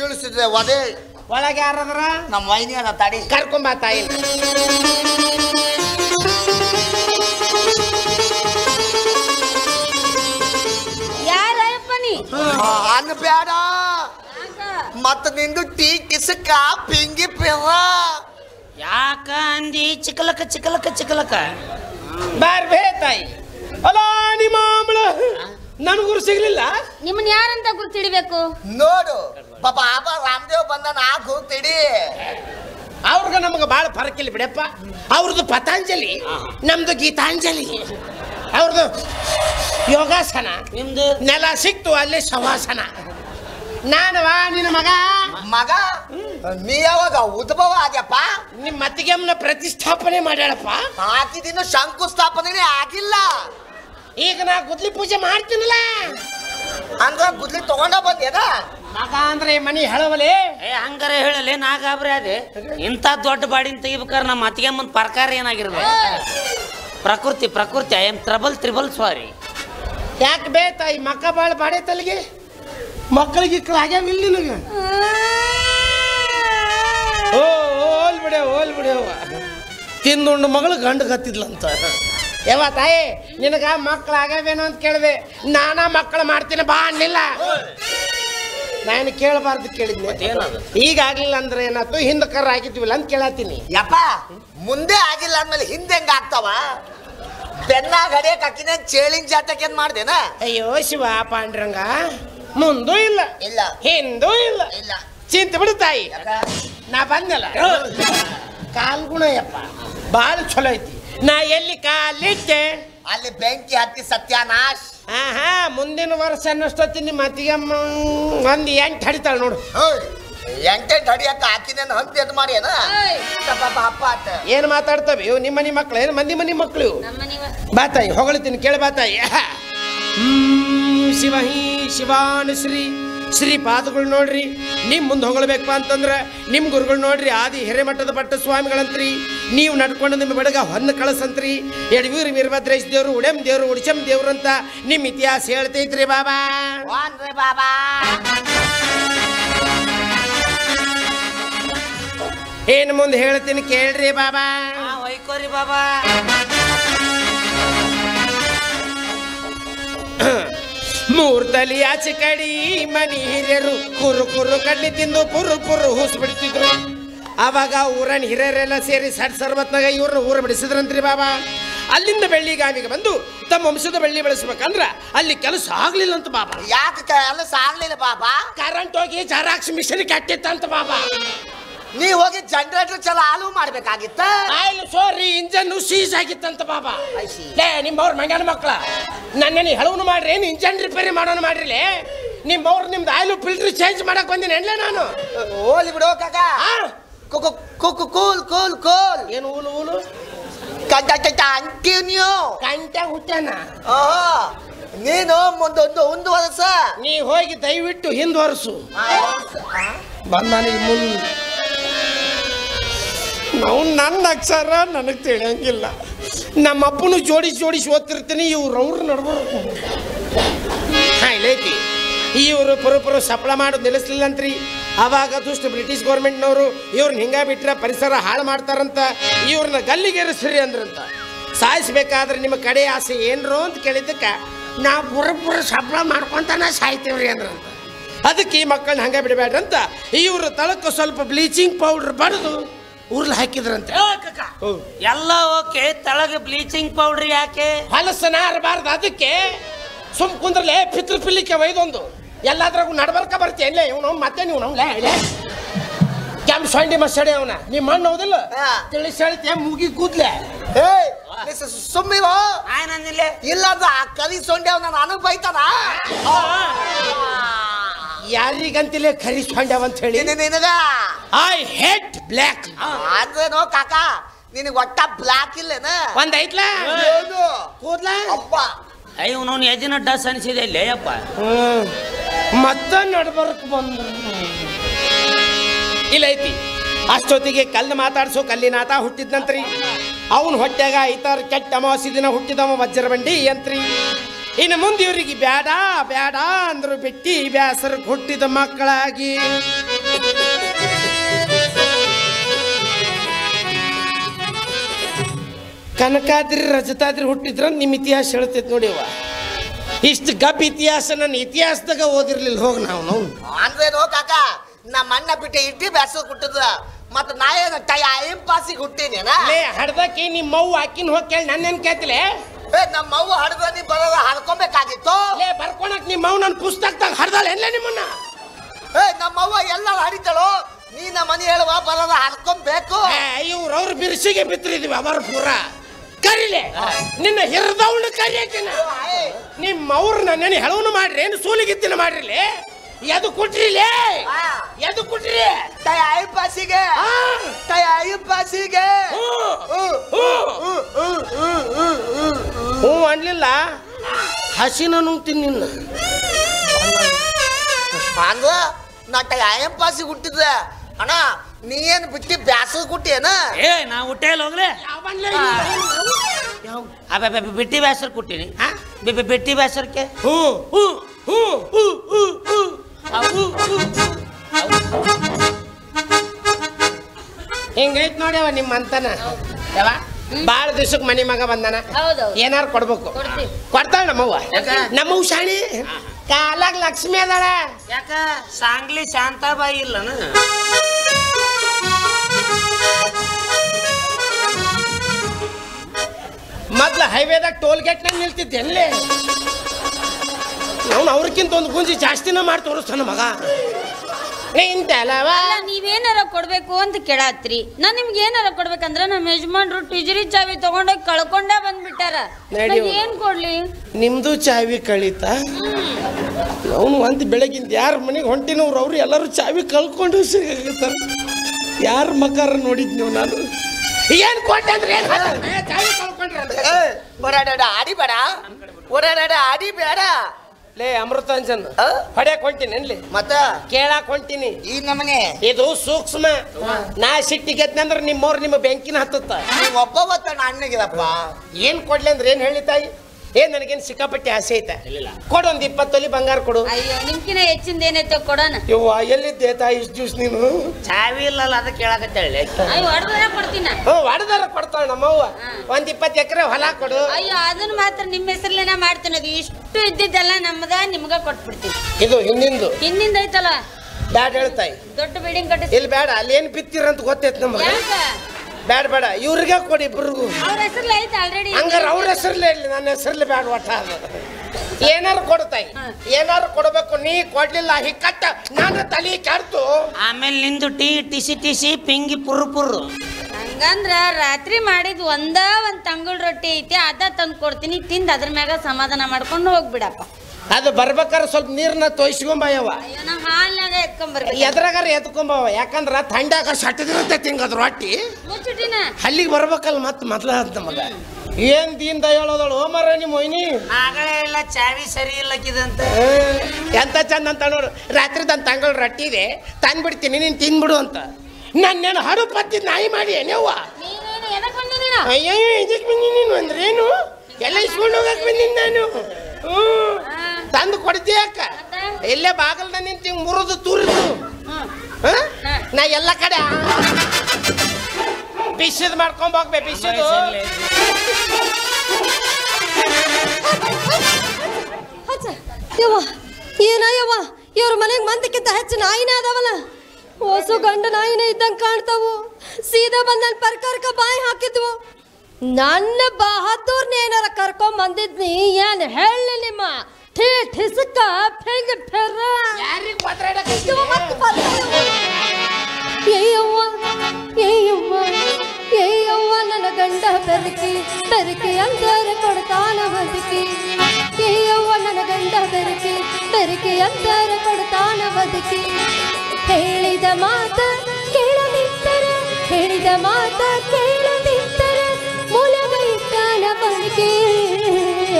ಇಳಿಸಿದ್ರೆ ಒದೆ ಒಳಗೆ ಯಾರದ್ರ ನಮ್ಮ ವೈನಿ ಅದ ತಾಡಿ ಕರ್ಕೊಂಬ ತಾಯಿ ಯಾರಪ್ಪ ನೀ ಅನ್ಬೇಡ ಮತ್ತ ನಿಂದು ಟೀ ಕಿಸಕ ಪಿಂಗಿ ಪಿರ್ರ ಯಾಕ ಅಂದಿ ಚಿಕ್ಕಲಕ ಚಿಕ್ಕಲಕ ಚಿಕ್ಕಲಕ ಬಾರ್ ಬೇ ತಾಯಿ ಅಲ್ಲ ನಿಮ್ಮ ಆಮಳ ನನಗೂರು ಸಿಗ್ಲಿಲ್ಲ ನಿಮ್ಮನ್ನ ಯಾರಂತ ಗುರ್ತಿಡಬೇಕು ನೋಡು ಪಾಪ ಆಪ ರಾಮದೇವ್ ಬಂದನ ಆ ಗುರ್ತಿಡಿ ಅವ್ರಿಗೆ ನಮ್ಗೆ ಭಾಳ ಫರಕ್ ಇಲ್ಲ ಬಿಡಪ್ಪ ಅವ್ರದ್ದು ಪತಾಂಜಲಿ ನಮ್ದು ಗೀತಾಂಜಲಿ ಅವ್ರದ್ದು ಯೋಗಾಸನ ನಿಮ್ದು ನೆಲ ಸಿಕ್ತು ಅಲ್ಲಿ ಶವಾಸನ ನಾನವಾ ನಿನ್ನ ಮಗ ಮಗ ನೀ ಯಾವಾಗ ಉದ್ಭವ ಆಗ್ಯಪ್ಪ ನಿಮ್ಮ ಮತ್ತಿಗೆಮ್ಮನ ಪ್ರತಿಷ್ಠಾಪನೆ ಮಾಡ್ಯಾಳಪ್ಪ ಆಕಿದಿನ ಶಂಕುಸ್ಥಾಪನೆ ಆಗಿಲ್ಲ ಈಗ ನಾ ಗುದ್ಲಿ ಪೂಜೆ ಮಾಡ್ತೀನಲ್ಲ ಅಂದ್ರ ಗುದ್ಲಿ ತಗೊಂಡ ಬಂದ್ಯದ ಮಗ ಅಂದ್ರೆ ಮನಿ ಹೇಳವಲೇ ಏ ಹಂಗಾರ ಹೇಳಲಿ ನಾಗಾಬ್ರಿ ಅದೇ ಇಂಥ ದೊಡ್ಡ ಬಾಡಿನ ತೆಗಿಬೇಕಾರ ನಮ್ಮ ಮತ್ತಿಗೆಮ್ಮನ ಪರ್ಕಾರ ಏನಾಗಿರ್ಬೇಕು ಪ್ರಕೃತಿ ಪ್ರಕೃತಿ ಐ ಆಮ್ ಟ್ರಬಲ್ ತ್ರಿಬಲ್ ಸಾರಿ. ಯಾಕೆ ಬೇ ತಾಯಿ ಮಕ್ಕ ಬಾಳ ಬಾಡೆ ತಲೆಗೆ ಮಕ್ಕಳಿಗೆ ಆಗ್ಯಾವ ಇಲ್ಲಿ ನಿನಗೆ. ಓ ಹೋಲ್ ಬಿಡೆ ಹೋಲ್ ಬಿಡೆ ತಿಂದುಂಡು ಮಗಳು ಗಂಡ ಕತ್ತಿದ್ಲಂತ. ಯಾವ ತಾಯಿ ನಿನಗ ಮಕ್ಕಳು ಆಗ್ಯಾವೇನೋ ಅಂತ ಕೇಳಿದೆ. ನಾನಾ ಮಕ್ಕಳು ಮಾಡ್ತೀನಿ ಬಾ ಅನ್ನಿಲ್ಲ. ನಾನು ಕೇಳಬಾರ್ದು ಕೇಳಿದ್ನಿ. ಈಗ ಆಗಲಿಲ್ಲ ಅಂದ್ರೆ ಏನಾಯ್ತು ಹಿಂದಕರ ಆಗಿದ್ವಿಲ್ಲ ಅಂತ ಕೇಳಾತೀನಿ. ಯಪ್ಪ ಮುಂದೆ ಆಗಿಲ್ಲ ಅಂದ್ಮೇಲೆ ಹಿಂದೆ ಹೆಂಗ ಆಗ್ತಾವ? ಬೆನ್ನಾಗ ಹಡಿಯಕ್ ಹಾಕಿನ ಚೇಳಿನ ಜಾತಕ ಏನ್ ಮಾಡ್ದೇನ? ಅಯ್ಯೋ ಶಿವ ಪಾಂಡ್ರಂಗ ಮುಂದೂ ಇಲ್ಲ ಇಲ್ಲ ಹಿಂದೂ ಇಲ್ಲ ಇಲ್ಲ ಚಿಂತೆ ಬಿಡು ತಾಯಿ ನಾ ಬಂದಲ್ಲ. ಕಾಲ್ಗುಣ ಯಪ್ಪ ಬಾಳ ಚಲೋ ಐತಿ. ನಾ ಎಲ್ಲಿ ಕಾಲಿಟ್ಟೆ ಅಲ್ಲಿ ಬೆಂಕಿ ಹತ್ತಿ ಸತ್ಯಾನಾಶ್. ಆಹಾ ಮುಂದಿನ ವರ್ಷ ಅನ್ನಷ್ಟೊತ್ತಿ ನಿಮ್ಮ ಅತ್ತಿಗೆಮ್ಮ ಒಂದು ಎಂಟು ಹಡಿತಾಳ ನೋಡು. ಎಂಟೆಂಟು ಹಡಿಯಕ್ಕ ಹಾಕಿನೇನು ಹಂಪಿ ಅದು ಮಾಡಿ ಏನ ಅಪ್ಪ ಆತ ಏನು ಮಾತಾಡ್ತವೆ ಇವು ನಿಮ್ಮ ಮನೆ ಮಕ್ಳು ಏನು ಮಂದಿ ಮನೆ ಮಕ್ಳು ಬಾತಾಯಿ ಹೊಗಳಿತೀನಿ ಕೇಳಿ ಬಾತಾಯಿ. ಶಿವ ಹಿ ಶಿವಾನು ಶ್ರೀ ಶ್ರೀ ಪಾದಗಳು ನೋಡ್ರಿ ನಿಮ್ಮ ಮುಂದೆ ಹೊಗಳಬೇಕಪ್ಪ ಅಂತಂದ್ರೆ ನಿಮ್ಮ ಗುರುಗಳು ನೋಡ್ರಿ ಆದಿ ಹಿರೇಮಠದ ಪಟ್ಟ ಸ್ವಾಮಿಗಳಂತ್ರಿ. ನೀವು ನಡ್ಕೊಂಡು ನಿಮ್ಮ ಬೆಳಗ ಹೊನ್ನ ಕಳಸಂತ್ರಿ. ಎಡವೀರು ವೀರಭದ್ರೇಶ್ ದೇವರು ಉಡೆಮ್ ದೇವರು ಉಡಿಚಮ್ ದೇವ್ರು ಅಂತ ನಿಮ್ಮ ಇತಿಹಾಸ ಹೇಳ್ತೈತ್ರಿ ಬಾಬಾ. ಬಾಬಾ ಏನು ಮುಂದೆ ಹೇಳ್ತೀನಿ ಕೇಳ್ರಿ ಬಾಬಾ. ಹೊಯ್ಕೋರಿ ಬಾಬಾ. ಮೂರ್ತಲಿ ಆಚೆ ಕಡಿ ಮನಿ ಹಿರಿಯರು ಕುರು ಕುರು ಕಡ್ಲಿ ತಿಂದು ಪುರು ಪುರು ಹೂಸ್ ಬಿಡ್ತಿದ್ರು. ಆವಾಗ ಊರನ್ ಹಿರಿಯರೆಲ್ಲ ಸೇರಿ ಸಡ್ ಸರ್ವತ್ನಾಗ ಇವ್ರನ್ನ ಊರ ಬಿಡಿಸಿದ್ರಂತ್ರಿ ಬಾಬಾ. ಅಲ್ಲಿಂದ ಬೆಳ್ಳಿಗಾಮಿಗೆ ಬಂದು ತಮ್ಮ ವಂಶದ ಬೆಳ್ಳಿ ಬೆಳೆಸ್ಬೇಕಂದ್ರ ಅಲ್ಲಿ ಕೆಲಸ ಆಗ್ಲಿಲ್ಲ ಅಂತ ಬಾಬಾ. ಯಾಕೆ ಕೆಲಸ ಆಗ್ಲಿಲ್ಲ ಬಾಬಾ? ಕರೆಂಟ್ ಹೋಗಿ ಜರಾಕ್ಸ್ ಮಿಷನ್ ಕಟ್ಟಿತ್ತಂತ ಬಾಬಾ. ನೀ ಹೋಗಿ ಜನರೇಟರ್ ಚಲ ಹಾಲು ಮಾಡ್ಬೇಕಾಗಿತ್ತ. ಸಾರಿ ಇಂಜನ್ ಸೀಸ್ ಆಗಿತ್ತಂತ ಬಾಬಾ. ನಿಮ್ಮವ್ರ ಮಂಗನ ಮಕ್ಕಳ ನನ್ನೇ ಹೆಳವನು ಮಾಡ್ರಿ ಏನು ಇಂಜನ್ ರಿಪೇರಿ ಮಾಡೋನು ಮಾಡ್ರಿಲಿ. ನಿಮ್ಮವ್ರು ನಿಮ್ದು ಆಯಿಲು ಫಿಲ್ಟರ್ ಚೇಂಜ್ ಮಾಡಕ್ ಬಂದಿನಿ ಎಣ್ಲೆ ನಾನು. ಓಲಿ ಬಿಡೋ ಕಾಕ ಕೂಲ್ ಕೂಲ್ ಕೂಲ್ ಏನು ಊಲು ಊಲು ಕಂಟಿನ್ಯೂ ಕಂಟ ಹುಟ್ಟನ. ಓಹೋ ನೀನು ಮುಂದೊಂದು ಒಂದು ವರ್ಷ ನೀ ಹೋಗಿ ದಯವಿಟ್ಟು ಹಿಂದ್ ವರ್ಷು ಬಂದ ನನಗೆ ಮುಂದೆ ನಾವು ನನ್ನ ಅಕ್ಷರ ನನಗೆ ತಿಳಿಯಂಗಿಲ್ಲ. ನಮ್ಮಪ್ಪನು ಜೋಡಿಸಿ ಜೋಡಿಸಿ ಓದ್ತಿರ್ತೀನಿ. ಇವ್ರು ಅವ್ರು ನಡ್ಬಾರ್ದು ಹಾಯ್ಲೈತಿ. ಇವರು ಪುರುಪುರು ಸಪ್ಲ ಮಾಡೋದು ನಿಲ್ಲಿಸ್ಲಿಲ್ಲಂತ್ರಿ. ಆವಾಗ ದುಷ್ಟು ಬ್ರಿಟಿಷ್ ಗೌರ್ಮೆಂಟ್ನವರು ಇವ್ರನ್ನ ಹಿಂಗೆ ಬಿಟ್ಟರೆ ಪರಿಸರ ಹಾಳು ಮಾಡ್ತಾರಂತ ಇವ್ರನ್ನ ಗಲ್ಲಿಗೇರಿಸ್ರಿ ಅಂದ್ರಂತ. ಸಾಯಿಸ್ಬೇಕಾದ್ರೆ ನಿಮ್ಮ ಕಡೆ ಆಸೆ ಏನರು ಅಂತ ಕೇಳಿದ್ದಕ್ಕೆ ನಾವು ಪುರುಪುರು ಸಪ್ಲ ಮಾಡ್ಕೊತಾನೆ ಸಾಯ್ತೀವ್ರಿ ಅಂದ್ರಂತ. ಅದಕ್ಕೆ ಈ ಮಕ್ಕಳನ್ನ ಹಂಗೆ ಬಿಡಬೇಡ್ರಂತ ಇವರು ತಳಕ್ಕೆ ಸ್ವಲ್ಪ ಬ್ಲೀಚಿಂಗ್ ಪೌಡ್ರ್ ಬರೆದು ಊರ್ಲ ಹಾಕಿದ್ರಂತೆ. ಎಲ್ಲ ಓಕೆ ತಳಗ ಬ್ಲೀಚಿಂಗ್ ಪೌಡರ್ ಯಾಕೆ? ಹಲಸನ ಹರಬಾರ್ದು ಅದಕ್ಕೆ. ಸುಮ್ ಕುಂದ್ರಲೆ ಪಿತ್ರ ಪಿಲ್ಲಿಕ್ಕೆ ಒಯ್ದೊಂದು ಎಲ್ಲಾದ್ರಾಗೂ ನಡ್ಬರ್ಕ ಬರ್ತೀಯ ಇವನು ಮತ್ತೆ ನೀವು ನಮ್ಲೇ ಕ್ಯಾಂಪ್ ಸೊಂಡಿ ಮಸಡೆ ಅವನ ನಿಮ್ಮ ಮಣ್ಣು ಹೌದಿಲ್ಲ ತಿಳಿಸಿ ಹೇಳ್ತೀಯ ಮುಗಿ ಕೂದ್ಲೆ ಸುಮ್ಮಿರೋ ಆಯ್ನಿಲ್ಲೆ ಇಲ್ಲಾಂದ್ರೆ ಆ ಕಲಿ ಸೊಂಡಿ ಅವನ ನನಗೆ ಬೈತಾನ. ಯಾರಿಗಂತಿಲ್ಲ ಖರಿ ಸೊಂಡ್ಯಾವ ಅಂತ ಹೇಳಿ ನಿನಗ ಐ ಹೇಟ್ ಬ್ಲ್ಯಾಕ್ ಆದ್ರೇನೋ ಕಾಕಾ ನಿನಗೆ ಒಟ್ಟ ಬ್ಲ್ಯಾಕ್ ಇಲ್ಲೇನ ಒಂದ್ ಐತ್ಲ ಕೂದ್ಲ ಅಪ್ಪ ಅಯ್ಯೋ ನಾನು ಎಜಿನ ಡಸ್ ಅನಿಸಿದೆ ಇಲ್ಲೇ ಅಪ್ಪ ಮತ್ತೆ ನಡ್ಬರ್ಕ್ ಬಂದ ಇಲ್ಲ ಐತಿ. ಅಷ್ಟೊತ್ತಿಗೆ ಕಲ್ಲು ಮಾತಾಡ್ಸೋ ಕಲ್ಲಿನಾಥ ಹುಟ್ಟಿದ್ನಂತ್ರಿ. ಅವನ ಹೊಟ್ಟೆಗ ಐತಾರ ಕೆಟ್ಟ ಅಮಾವಾಸ್ಯ ದಿನ ಹುಟ್ಟಿದವ ವಜ್ರ ಬಂಡಿ ಅಂತ್ರಿ. ಇನ್ನು ಮುಂದೆ ಇವರಿಗೆ ಬೇಡ ಬೇಡ ಅಂದ್ರು ಬಿಟ್ಟಿ ಬ್ಯಾಸರು ಹುಟ್ಟಿದ ಮಕ್ಕಳಾಗಿ ಕನಕಾದ್ರಿ ರಜತಾದ್ರಿ ಹುಟ್ಟಿದ್ರ ನಿಮ್ಮ ಇತಿಹಾಸ ಹೇಳ್ತೈತಿ ನೋಡಿವ. ಇಷ್ಟು ಗಪ್ ಇತಿಹಾಸ ನನ್ನ ಇತಿಹಾಸದಾಗ ಓದಿರ್ಲಿಲ್ಲ ಹೋಗಿ ನಾವು ನಾವು ಅಂದ್ರೇನು ಕಾಕ ನಮ್ಮ ಅಣ್ಣ ಬಿಟ್ಟಿ ಇಟ್ಟಿ ಬ್ಯಾಸರು ಹುಟ್ಟಿದ್ರ ಮತ್ತೆ ನಾ ಏನು ಟೈಮ್ ಪಾಸಿಗೆ ಹುಟ್ಟಿನೇನ ಹಡ್ದಕ್ಕೆ ನಿಮ್ಮ ಮೌ ಹಾಕಿನ ಹೋಗಿ ಕೇಳಿ ನನ್ನೇನು ಕೇಳ್ತಿಲ್ಲ. ಏ ನಮ್ಮ ಅವ್ವ ಹಡ್ದ ನೀ ಬರೋದ ಹಡ್ಕೊಬೇಕಾಗಿತ್ತು ಲೇ ಬರ್ಕೊಳಕ್ ನಿಮ್ಮ ಅವ್ವ ನನ್ನ ಪುಸ್ತಕದಾಗ ಹಡ್ದಾಳ ಎಲ್ಲೇ ನಿಮ್ಮನ್ನ. ಏ ನಮ್ಮ ಅವ್ವ ಎಲ್ಲ ಹಡಿತಾಳು ನೀ ನಮ್ಮ ಮನೆ ಹೇಳುವ ಬರೋದ ಹಡ್ಕೊಬೇಕು. ಇವ್ರು ಅವ್ರ ಬಿರ್ಸಿಗೆ ಬಿತ್ತರಿದ್ವಿ ಅವರ ಪೂರ ಕರಿಲೆ ನಿನ್ನ ಹಿರಿದವಳು ಕರಿಯಕಿನ ನಿಮ್ಮ ಅವ್ರು ನನ್ನೇನು ಹೆಳವನು ಮಾಡ್ರಿ ಏನು ಸೂಲಿಗಿತ್ತಿನ ಮಾಡ್ರಿಲಿ ಎದು ಕುಟ್ರಿಲೇ ಎದು ಕುಟ್ರಿ ತಾಯಿ ಆಯು ಪಾಸಿಗೆ ತಾಯಿ ಆಯು ಪಾಸಿಗೆ ಹ್ಞೂ ಅನ್ಲಿಲ್ಲ ಹಸಿನ ತಿನ್ನಿಲ್ಲ ಹಂಗ ನಾ ತಾಯಿ ಆಯಂ ಪಾಸಿಗೆ ಹುಟ್ಟಿದ್ದೆ ಅಣ್ಣ ನೀ ಏನು ಬಿಟ್ಟಿ ಬ್ಯಾಸದ ಕುಟ್ಟಿ ಏನ ಏ ನಾ ಹುಟ್ಟೆ ಹೋಗ್ರೆ अबे बेटी बैसर कुटी नहीं हाँ बे बेटी बैसर के हु हु हु हु हु हु हिंगैत नोड्यव निम्मंतन देवा बार दिवसक मने मग बंदन ಏನಾರ ಕೊಡಬೇಕು ಕೊಡ್ತಾಳ ನಮ್ಮವ್ವ ನಮ್ಮವ್ವ ಶಾಣಿ ಕಾಲಾಗ ಲಕ್ಷ್ಮಿ ಅದಾಳ ಯಾಕ ಸಾಂಗ್ಲಿ ಶಾಂತಾಬಾಯಿ ಇಲ್ಲನ ಮೊದಲ ಹೈವೇದಾಗ ಟೋಲ್ ಗೇಟ್ ನಲ್ಲಿ ನಿಲ್ತಿದ್ದೆ ಎಲ್ಲೆ ಅವನು ಅವರಿಗಿಂತ ಒಂದು ಗುಂಜಿ ಜಾಸ್ತಿನ ಮಾಡಿ ತೋರಿಸ್ತಾನ ಮಗ ನೀವೇನಾರ ಕೊಡ್ಬೇಕು ಅಂತ ಕೇಳಾತ್ರಿ ನಾ ನಿಮ್ಗೆ ಏನಾರ ಕೊಡ್ಬೇಕಂದ್ರ ನಮ್ಮ ಯಜಮಾನ್ರು ಟಿಜರಿ ಚಾವಿ ತಗೊಂಡ ಕಳ್ಕೊಂಡ ಬಂದ್ಬಿಟ್ಟಾರ ಏನ್ ಕೊಡ್ಲಿ ನಿಮ್ದು ಚಾವಿ ಕಳೀತಾ ಅವನು ಅಂತ ಬೆಳಗಿಂದ ಯಾರ ಮನೆಗೆ ಹೊಂಟಿನವ್ರು ಅವ್ರು ಎಲ್ಲರೂ ಚಾವಿ ಕಳ್ಕೊಂಡು ಸಿಗಕತ್ತಾರ ಯಾರ ಮಕಾರ ನೋಡಿದ್ನೋ ನಾನು ಏನ್ ಕೊಟ್ಟಂದ್ರೆ ಏನ್ ಚಾವಿ ಕಳ್ಕೊಂಡ್ರ ಅಂತ ಓಡಾಡಡ ಆಡಿ ಬೇಡ ಓಡಾಡಡ ಆಡಿ ಬೇಡ ले अमृतांजन ಹೊಡೆಕ ಹೊಂಟಿನೆನ್ಲಿ ಮತ ಕೇಳಾಕ ಹೊಂಟಿನಿ ಈ ನಮನೆ ಇದು ಸೂಕ್ಷ್ಮ ನಾ ಸಿಟ್ಟಿಗೆತ್ತಂದ್ರೆ ನಿಮ್ಮೋರ್ ನಿಮ್ಮ ಬ್ಯಾಂಕಿನ ಹತ್ತುತ್ತ ನೀ ಒಬ್ಬ ಒತ್ತ ಅಣ್ಣಗಿದಪ್ಪ ಏನು ಕೊಡ್ಲಿ ಅಂದ್ರೆ ಏನು ಹೇಳಿ ತಾಯಿ ಏ ನನಗೇನ್ ಸಿಕ್ಕಾಪಟ್ಟಿ ಆಸೆ ಐತೆ ಇಲ್ಲ ಕೊಡು ಒಂದು ಇಪ್ಪತ್ತು ತೊಲಿ ಬಂಗಾರ ಕೊಡು ಅಯ್ಯೋ ನಿಮ್ಕಿನ ಹೆಚ್ಚಿಂದ ಏನೈತೆ ಕೊಡೋಣ ಯವ್ವ ಎಲ್ಲಿದ್ದೆ ತಾಯಿ ಇಷ್ಟು ದಿವಸ ನೀನು ಚಾವಿ ಇಲ್ಲಲ್ಲ ಅದ ಕೇಳಾಕತ್ತೇಳಿ ಅಯ್ಯೋ ಹೊಡೆದಾರ ಕೊಡ್ತೀನಿ ಓ ಹೊಡೆದಾರ ಕೊಡ್ತಾಳೆ ನಮ್ಮವ್ವ ಒಂದು ಇಪ್ಪತ್ತು ಎಕರೆ ಹೊಲ ಕೊಡು ಅಯ್ಯೋ ಅದನ್ನ ಮಾತ್ರ ನಿಮ್ಮ ಹೆಸರಲ್ಲೇನ ಮಾಡ್ತೀನಿ ಅದು ಇಷ್ಟು ಇದ್ದಿದ್ದೆಲ್ಲ ನಮ್ಮದ ನಿಮಗೆ ಕೊಟ್ಬಿಡ್ತೀನಿ ಇದು ಹಿಂದಿಂದು ಹಿಂದಿಂದ ಐತಲ್ಲ ಬ್ಯಾಡ ಹೇಳ್ತಾಯಿ ದೊಡ್ಡ ಬಿಲ್ಡಿಂಗ್ ಕಟ್ಟಿಸಿ ಇಲ್ಲಿ ಬ್ಯಾಡ ಅಲ್ಲಿ ಏನು ಬಿತ್ತಿರ ಅಂತ ಗೊತ್ತೈತೆ ನಮಗೆ ಬ್ಯಾಡ ಬೇಡ ಇವ್ರಿಗೆ ಕೊಡಿ ಇಬ್ಬರಿಗೂ ಅವ್ರ ಹೆಸರಲ್ಲಿ ಐತೆ ಆಲ್ರೆಡಿ ಹಂಗಾರೆ ಅವ್ರ ಹೆಸರಲ್ಲಿ ಇರಲಿ ನನ್ನ ಹೆಸರಲ್ಲಿ ಬ್ಯಾಡ ಒಟ್ಟ ಏನಾರು ಕೊಡ್ತಾಯಿ ಏನಾರು ಕೊಡಬೇಕು ನೀ ಕೊಡ್ಲಿಲ್ಲ ಹಿಕ್ಕಟ್ಟ ನಾನು ತಲೆ ಕೆಡ್ತು ಆಮೇಲೆ ನಿಂದು ಟಿ ಟಿ ಸಿ ಟಿ ಸಿ ಪಿಂಗಿ ಪುರು ಪುರು ಹಂಗಂದ್ರ ರಾತ್ರಿ ಮಾಡಿದ ಒಂದ ಒಂದು ತಂಗಳ ರೊಟ್ಟಿ ಐತಿ ಅದ ತಂದು ಕೊಡ್ತೀನಿ ತಿಂದು ಅದ್ರ ಮ್ಯಾಗ ಸಮಾಧಾನ ಮಾಡ್ಕೊಂಡು ಹೋಗ್ಬಿಡಪ್ಪ ಅದು ಬರ್ಬೇಕಾದ್ರೆ ಸ್ವಲ್ಪ ನೀರನ್ನ ತೋಯಿಸ್ಕೊಂಬಯ್ಯವ ಎದ್ರಾಗಾರ ಎತ್ಕೊಂಬವ ಯಾಕಂದ್ರ ಥಂಡಾಗ ಸಟ್ಟದಿರುತ್ತೆ ತಿಂಗದ್ರ ರೊಟ್ಟಿ ಅಲ್ಲಿಗೆ ಬರ್ಬೇಕಲ್ಲ ಮತ್ ಮೊದ್ಲ ಅಂತ ಮಗ ಏನ್ ದೀನ್ ದಯೋಳದಳು ಮರ ನಿಮ್ ಮೊಯ್ನಿ ಆಗಲೇ ಇಲ್ಲ ಚಾವಿ ಸರಿ ಇಲ್ಲಕ್ಕಿದಂತ ಎಂತ ಚಂದ ಅಂತ ನೋಡು ರಾತ್ರಿ ತನ್ನ ತಂಗಳ ರೊಟ್ಟಿ ಇದೆ ತಂದ್ಬಿಡ್ತೀನಿ ನೀನ್ ತಿಂದ್ಬಿಡು ಅಂತ ನನ್ನೇನು ಹಡುಪತ್ತಿ ನಾಯಿ ಮಾಡಿ ಏನವ್ವ ಅಯ್ಯೋ ಇದಕ್ಕೆ ಬಂದಿ ನೀನು ಅಂದ್ರೇನು ಎಲ್ಲ ಇಸ್ಕೊಂಡು ಹೋಗಕ್ ಬಂದಿನಿ ನಾನು ಹ್ಞೂ ತಂದು ಕೊಡ್ತೀಯ ಅಕ್ಕ ಇಲ್ಲೇ ಬಾಗಲ್ನ ನಿಂತು ಮುರಿದು ತೂರಿದು ನಾ ಎಲ್ಲ ಕಡೆ ಬಿಸಿದ್ ಮಾಡ್ಕೊಂಬೋಗ್ಬೇ ಬಿಸಿದು ಯವ್ವ ಏನ ಯವ್ವ ಇವ್ರ ಮನೆಗೆ ಮಂದಕ್ಕಿಂತ ಹೆಚ್ಚು ನಾಯಿನೇ ಅದಾವಲ್ಲ ಹೊಸು ಗಂಡು ನಾಯಿನೇ ಇದ್ದಂಗೆ ಕಾಣ್ತಾವು ಸೀದಾ ಬಂದ ನನ್ನ ಪರ್ಕಾರಕ್ಕೆ ಬಾಯಿ ಹಾಕಿದ್ವು ನನ್ನ ಬಹದ್ದೂರ್ನ ಏನಾರ ಕರ್ಕೊಂಡ್ ಬಂದಿದ್ನಿ ಏನ್ ಹೇಳಿ ನಿಮ್ಮ ಠೀ ಠಿಸಕ ಫೆಂಗ್ ಫೆರ ಯಾರಿಗೆ ಒದರಡಕ ಇವ ಮತ್ತೆ ಬರ್ತವೆ ಏಯವ್ವ ಏಯವ್ವ ಏಯವ್ವ ನನ್ನ ಗಂಡ ಬೆರಕಿ ಬೆರಕಿ ಅಂದರ ಕೊಡ್ತಾನ ಬದುಕಿ ಏಯವ್ವ ನನ್ನ ಗಂಡ ಬೆರಕಿ ಬೆರಕಿ ಅಂದರ ಕೊಡ್ತಾನ ಬದುಕಿ ಹೇಳಿದ ಮಾತ ಕೇಳದಿದ್ದರೆ ಹೇಳಿದ ಮಾತ ಕೇಳದಿದ್ದರೆ ಮೂಲಗೈತಾನ ಬದುಕಿ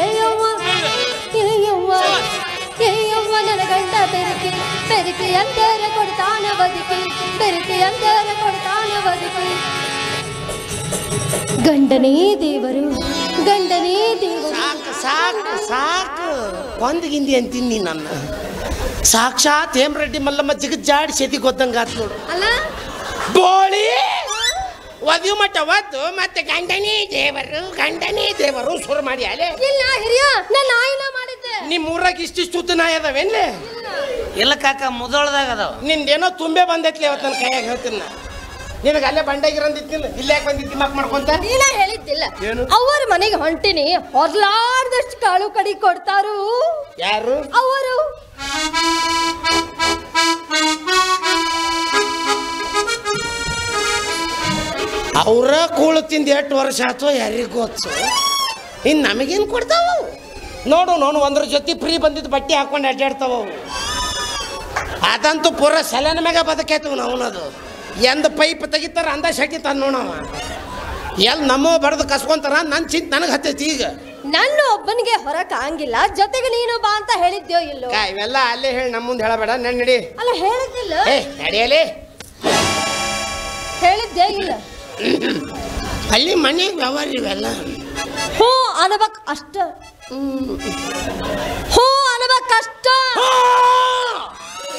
ಏಯವ್ವ ಗಂಡನೇ ದೇವರು ಗಂಡನೇ ದೇವರು ಸಾಕು ಸಾಕು ಸಾಕು ಒಂದು ಗಿಂದಿ ಅಂತೀನಿ ನನ್ನ ಸಾಕ್ಷಾತ್ ಹೇಮರೆಡ್ಡಿ ಮಲ್ಲಮ್ಮ ಜಿಗಜ್ಜಾಡಿ ಸೆದಿ ಗೊತ್ತಂಗಾತ್ ನೋಡು ಅಲ್ಲ ಬೋಳಿ ಒದ್ಯು ಮಟ್ಟ ಒದ್ದು ಮತ್ತೆ ಗಂಡನೇ ದೇವರು ಗಂಡನೇ ದೇವರು ಸುರು ಮಾಡಿ ಅಲೆ ಇಲ್ಲ ಹಿರಿಯ ನನ್ನ ಆಯಿನ ಮಾಡಿದ್ದೆ ನಿಮ್ಮ ಊರಾಗ ಇಷ್ಟಿಷ್ಟು ಉದ್ದ ನಾಯಿ ಅದಾವೇನ್ಲೇ ಇಲ್ಲ ಕಾಕ ಮುದೋಳದಾಗ ಅದಾವ ನಿಂದೇನೋ ತುಂಬೆ ಬಂದೈತ್ಲಿ ಅವತ್ತು ನನ್ನ ಕೈಯಾಗ ಹೇಳ್ತೀನಿ ನಾ ನಿನಗೆ ಅಲ್ಲೇ ಬಂಡಾಗಿರಂದಿತ್ತಿಲ್ಲ ಇಲ್ಲೇ ಯಾಕೆ ಬಂದಿತ್ತು ಮಾಕ್ ಮಾಡ್ಕೊಂತ ನೀನ ಹೇಳಿದ್ದಿಲ್ಲ ಅವ್ರ ಮನೆಗೆ ಹೊಂಟಿನಿ ಹೊರಲಾರ್ದಷ್ಟು ಕಾಳು ಕಡಿ ಕೊಡ್ತಾರು ಯಾರು ಅವರು ಅವ್ರ ಕೂಳು ತಿಂದು ಎಷ್ಟು ವರ್ಷ ಆಯ್ತು ಯಾರಿಗೂ ಗೊತ್ತು ಇನ್ನು ನಮಗೇನು ಕೊಡ್ತಾವ ನೋಡು ನೋಡು ಒಂದ್ರ ಜೊತೆ ಫ್ರೀ ಬಂದಿದ್ದು ಬಟ್ಟೆ ಹಾಕೊಂಡು ಅಡ್ಡಾಡ್ತಾವ ಅವು ಅದಂತೂ ಪೂರ ಸೆಲೆನ ಮ್ಯಾಗ ಬದುಕೈತವು ನಾವನದು ಎಂದು ಪೈಪ್ ತೆಗಿತಾರ ಅಂದ ಶಕ್ತಿ ತಂದು ನೋಡವ ಎಲ್ಲಿ ನಮ್ಮ ಬಡ್ದು ಕಸ್ಕೊಂತಾರ ನನ್ನ ಚಿಂತೆ ನನಗೆ ಹತ್ತೈತಿ ಈಗ ನನ್ನ ಒಬ್ಬನಿಗೆ ಹೊರಕ್ಕೆ ಹಂಗಿಲ್ಲ ಜೊತೆಗೆ ನೀನು ಬಾ ಅಂತ ಹೇಳಿದ್ಯೋ ಇಲ್ಲೋ ಇವೆಲ್ಲ ಅಲ್ಲೇ ಹೇಳಿ ನಮ್ಮ ಮುಂದೆ ಹೇಳಬೇಡ ನನ್ನ ನಡಿ ಅಲ್ಲ ಹೇಳಿದ್ದಿಲ್ಲ ಏ ನಡಿಯಲಿ ಹೇಳಿದ್ದೇ ಇಲ್ಲ ಅಲ್ಲಿ ಮನೆಗೆ ವ್ಯವಹಾರ ಇವೆಲ್ಲ ಹೋ ಅನ್ನಬೇಕು ಅಷ್ಟ ಹೋ ಅನ್ನಬೇಕು ಅಷ್ಟ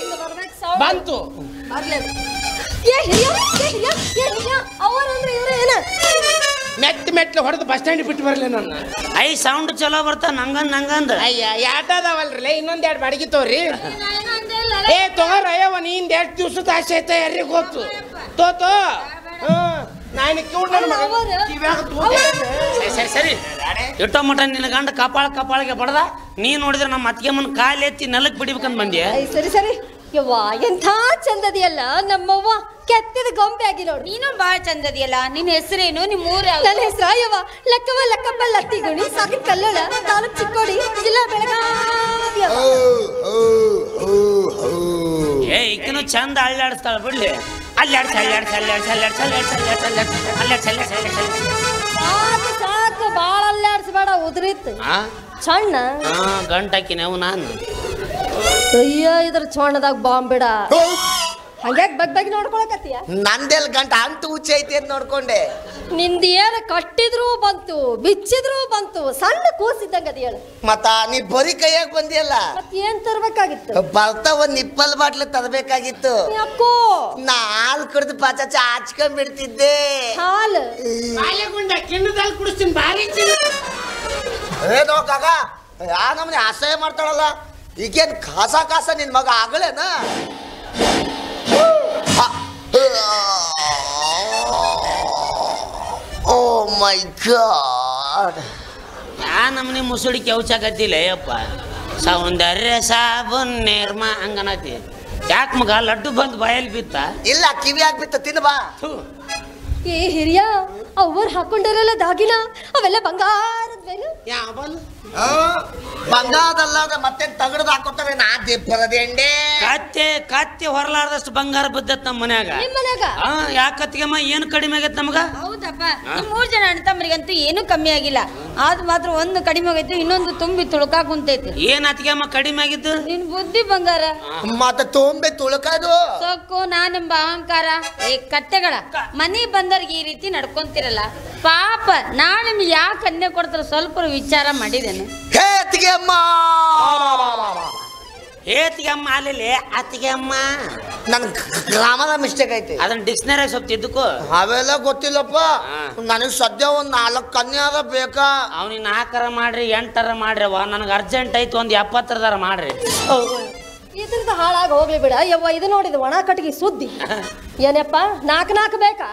ಈಗ ಬರಬೇಕು ಸೌಂಡ್ ಬಂತು ಬರಲೇ ಏ ಹಿರಿಯ ಏ ಹಿರಿಯ ಏ ಹಿರಿಯ ಅವರಂದ್ರೆ ಇವರೇ ಏನ ಮೆಟ್ಟ ಮೆಟ್ಟ ಹೊರದು ಬಸ್ ಸ್ಟ್ಯಾಂಡ್ ಬಿಟ್ಟು ಬರಲೇ ನನ್ನ ಐ ಸೌಂಡ್ ಚಲೋ ಬರ್ತಾ ನಂಗನ್ ನಂಗಂದ ಅಯ್ಯ ಯಾಟದವಲ್ರಿ ಇನ್ನೊಂದು ಎರಡು ಬಾಡಿಗೆ ತೋರಿ ಏ ತೋರ ಅಯ್ಯವ ನೀನ್ ಎರಡು ದಿವಸದ ಆಸೆ ಐತೆ ಯಾರಿಗೆ ಗೊತ್ತು ತೋತೋ ಹಾ ನಾನು ಕ್ಯೂಟ್ ನನ್ನ ಮಗ ಕಿವ್ಯಾಗ ತೋತೆ ಸರಿ ಸರಿ ಸರಿ ಎಷ್ಟೋ ಮಟ ನಿನ್ನ ಗಂಡ ಕಪಾಳ ಕಪಾಳಿಗೆ ಬಡದ ನೀ ನೋಡಿದ್ರೆ ನಮ್ಮ ಅತ್ತಿಗೆಮ್ಮನ ಕಾಲು ಎತ್ತಿ ನೆಲಕ್ಕೆ ಬಿಡಬೇಕಂತ ಬಂದೆ ಸರಿ ಸರಿ ಯವ್ವ ಎಂಥ ಚಂದದಿಯಲ್ಲ ನಮ್ಮವ್ವ ಕೆತ್ತಿದ ಗೊಂಬೆ ಆಗಿ ನೋಡಿ ನೀನು ಭಾಳ ಚಂದದಿಯಲ್ಲ ನಿನ್ನ ಹೆಸರೇನು ನಿಮ್ಮ ಊರು ಯಾವುದು ನನ್ನ ಹೆಸರಾ ಯವ್ವ ಲಕ್ಕವ ಲಕ್ಕಪ್ಪ ಲತ್ತಿಗುಣಿ ಸಾಕಿದ ಕಲ್ಲೋಳ ತಾಲೂಕು ಚಿಕ್ಕೋಡಿ ಜಿಲ್ಲಾ ಬೆಳಗಾವಿ ಓ ಓ ಓ ಏ ಇಕ್ಕನು ಚಂದ ಅಳ್ಳಾಡ್ತಾಳ ಬಿಡ್ಲಿ ಅಳ್ಳಾಡ್ಸ ಅಳ್ಳಾಡ್ಸ ಅಳ್ಳಾಡ್ಸ ಅಳ್ಳಾಡ್ಸ ಅಳ್ಳಾಡ್ಸ ಅಳ್ಳಾಡ್ಸ ಅಳ್ಳಾಡ್ಸ ಅಳ್ಳಾಡ್ಸ ಸಾಕು ಸಾಕು ಭಾಳ ಅಳ್ಳಾಡ್ಸಬೇಡ ಉದ್ರಿತ್ತು ಸಣ್ಣ ಗಂಟಾಕಿನ ಅವು ನಾನು ಅಯ್ಯ ಇದ್ರ ಚೋಣದಾಗ ಬಾಂಬ್ ಬಿಡ ಹಂಗ್ಯಾಕೆ ಬಗ್ ಬಗ್ ನೋಡ್ಕೊಳಕತ್ತೀಯ ನಂದೆಲ್ ಗಂಟ ಅಂತ ಉಚ್ಚ ಐತಿ ಅಂತ ನೋಡ್ಕೊಂಡೆ ನಿಂದ ಏನು ಕಟ್ಟಿದ್ರು ಬಂತು ಬಿಚ್ಚಿದ್ರು ಬಂತು ಸಣ್ಣ ಕೂಸಿದ್ದಂಗ ಅದ ಹೇಳು ಮತ್ತ ನೀ ಬರಿ ಕೈಯಾಗ ಬಂದಿಯಲ್ಲ ಮತ್ತ ಏನ್ ತರಬೇಕಾಗಿತ್ತು ಬರ್ತಾವ ನಿಪ್ಪಲ್ ಬಾಟ್ಲು ತರಬೇಕಾಗಿತ್ತು ಅಕ್ಕೋ ನಾ ಹಾಲು ಕುಡ್ದು ಪಾಚಾಚ ಹಚ್ಕೊಂಡ್ ಬಿಡ್ತಿದ್ದೆ ಹಾಲು ಬಾಳೆಗುಂಡ ಕಿಣ್ಣದಲ್ಲಿ ಕುಡಿಸ್ತೀನಿ ಭಾರಿ ಚಿನ್ನ ಏನೋ ಕಾಕ ಯಾ ನಮ್ಮನೆ ಆಸೆ ಮಾಡ್ತಾಳಲ್ಲ ಈಗೇನು ಖಾಸ ಖಾಸ ನಿನ್ನ ಮಗ ಆಗಲೇನ ಓ ಮೈ ಗಾಡ್ ಯಾ ನಮ್ಮನೆ ಮುಸುಡಿ ಕೆವಚಾಗತ್ತಿಲ್ಲ ಯಪ್ಪ ಸೌಂದರ್ಯ ಸಾಬೂನ್ ನಿರ್ಮ ಅಂಗನತಿ ಯಾಕೆ ಮಗ ಲಡ್ಡು ಬಂದು ಬಾಯಲ್ಲಿ ಬಿತ್ತ ಇಲ್ಲ ಕಿವಿಯಾಗ ಬಿತ್ತ ತಿನ್ನ ಬಾ ಏ ಹಿರಿಯ ಅವ್ರು ಹಾಕೊಂಡಿರಲ್ಲ ದಾಗಿನ ಅವೆಲ್ಲ ಬಂಗಾರದ್ವೇನು ಯಾವನು ಬಂಗಾರದಲ್ಲ ಮತ್ತೆ ತಗಡದ ಹಾಕೋತವೆ ನಾ ದಿಪ್ಪರದೆಂಡೆ ಕತ್ತೆ ಕತ್ತೆ ಹೊರಲಾರದಷ್ಟು ಬಂಗಾರ ಬಿದ್ದತ್ ನಮ್ಮ ಮನ್ಯಾಗ ನಿಮ್ಮ ಮನ್ಯಾಗ ಆ ಯಾಕತ್ತಿಗೆಮ್ಮ ಏನು ಕಡಿಮೆ ಆಗೈತೆ ನಮಗ ಹೌದಪ್ಪ ಈ ಮೂರು ಜನ ಅಣ್ಣತಮ್ಮರಿಗಂತೂ ಏನು ಕಮ್ಮಿ ಆಗಿಲ್ಲ ಆದ್ ಮಾತ್ರ ಒಂದು ಕಡಿಮೆ ಆಗೈತು ಇನ್ನೊಂದು ತುಂಬಿ ತುಳುಕಾ ಕುಂತೈತಿ ಏನ್ ಅತ್ತಿಗೆಮ್ಮ ಕಡಿಮೆ ಆಗಿದ್ದು ನಿನ್ ಬುದ್ಧಿ ಬಂಗಾರ ಮತ್ತೆ ತುಂಬಿ ತುಳುಕಾದು ಸೊಕ್ಕು ನಾನೆಂಬ ಅಹಂಕಾರ ಈ ಕತ್ತೆಗಳ ಮನೆ ಬಂದವರಿಗೆ ಈ ರೀತಿ ನಡ್ಕೊಂತಿರಲ್ಲ ಪಾಪ ನಾ ನಿಮ್ಗೆ ಯಾಕೆ ಕನ್ಯೆ ಕೊಡ್ತಾರ ಸ್ವಲ್ಪ ವಿಚಾರ ಮಾಡಿದ್ದೇನೆ ಹೇತಿಗೆಮ್ಮ ಹೇತಿಗೆಮ್ಮ ಅಲ್ಲೇ ಅತ್ತಿಗೆಮ್ಮ ನನ್ನ ಗ್ರಾಮದ ಮಿಸ್ಟೇಕ್ ಐತಿ ಅದನ್ನ ಡಿಕ್ಷನರಿ ಸ್ವಲ್ಪ ತಿದ್ದಕ್ಕೂ ಅವೆಲ್ಲ ಗೊತ್ತಿಲ್ಲಪ್ಪ ನನಗೆ ಸದ್ಯ ಒಂದು ನಾಲ್ಕು ಕನ್ಯಾದ ಬೇಕಾ ಅವ್ನಿಗೆ ನಾಲ್ಕರ ಮಾಡ್ರಿ ಎಂಟರ ಮಾಡ್ರಿ ನನಗೆ ಅರ್ಜೆಂಟ್ ಐತಿ ಒಂದು ಎಪ್ಪತ್ತರದಾರ ಮಾಡ್ರಿ ಇದ್ರದ್ದು ಹಾಳಾಗಿ ಹೋಗ್ಲಿ ಬಿಡ ಯವ್ವ ಇದು ನೋಡಿದ ಒಣ ಕಟ್ಟಿಗೆ ಸುದ್ದಿ ಏನಪ್ಪ ನಾಲ್ಕು ನಾಲ್ಕು ಬೇಕಾ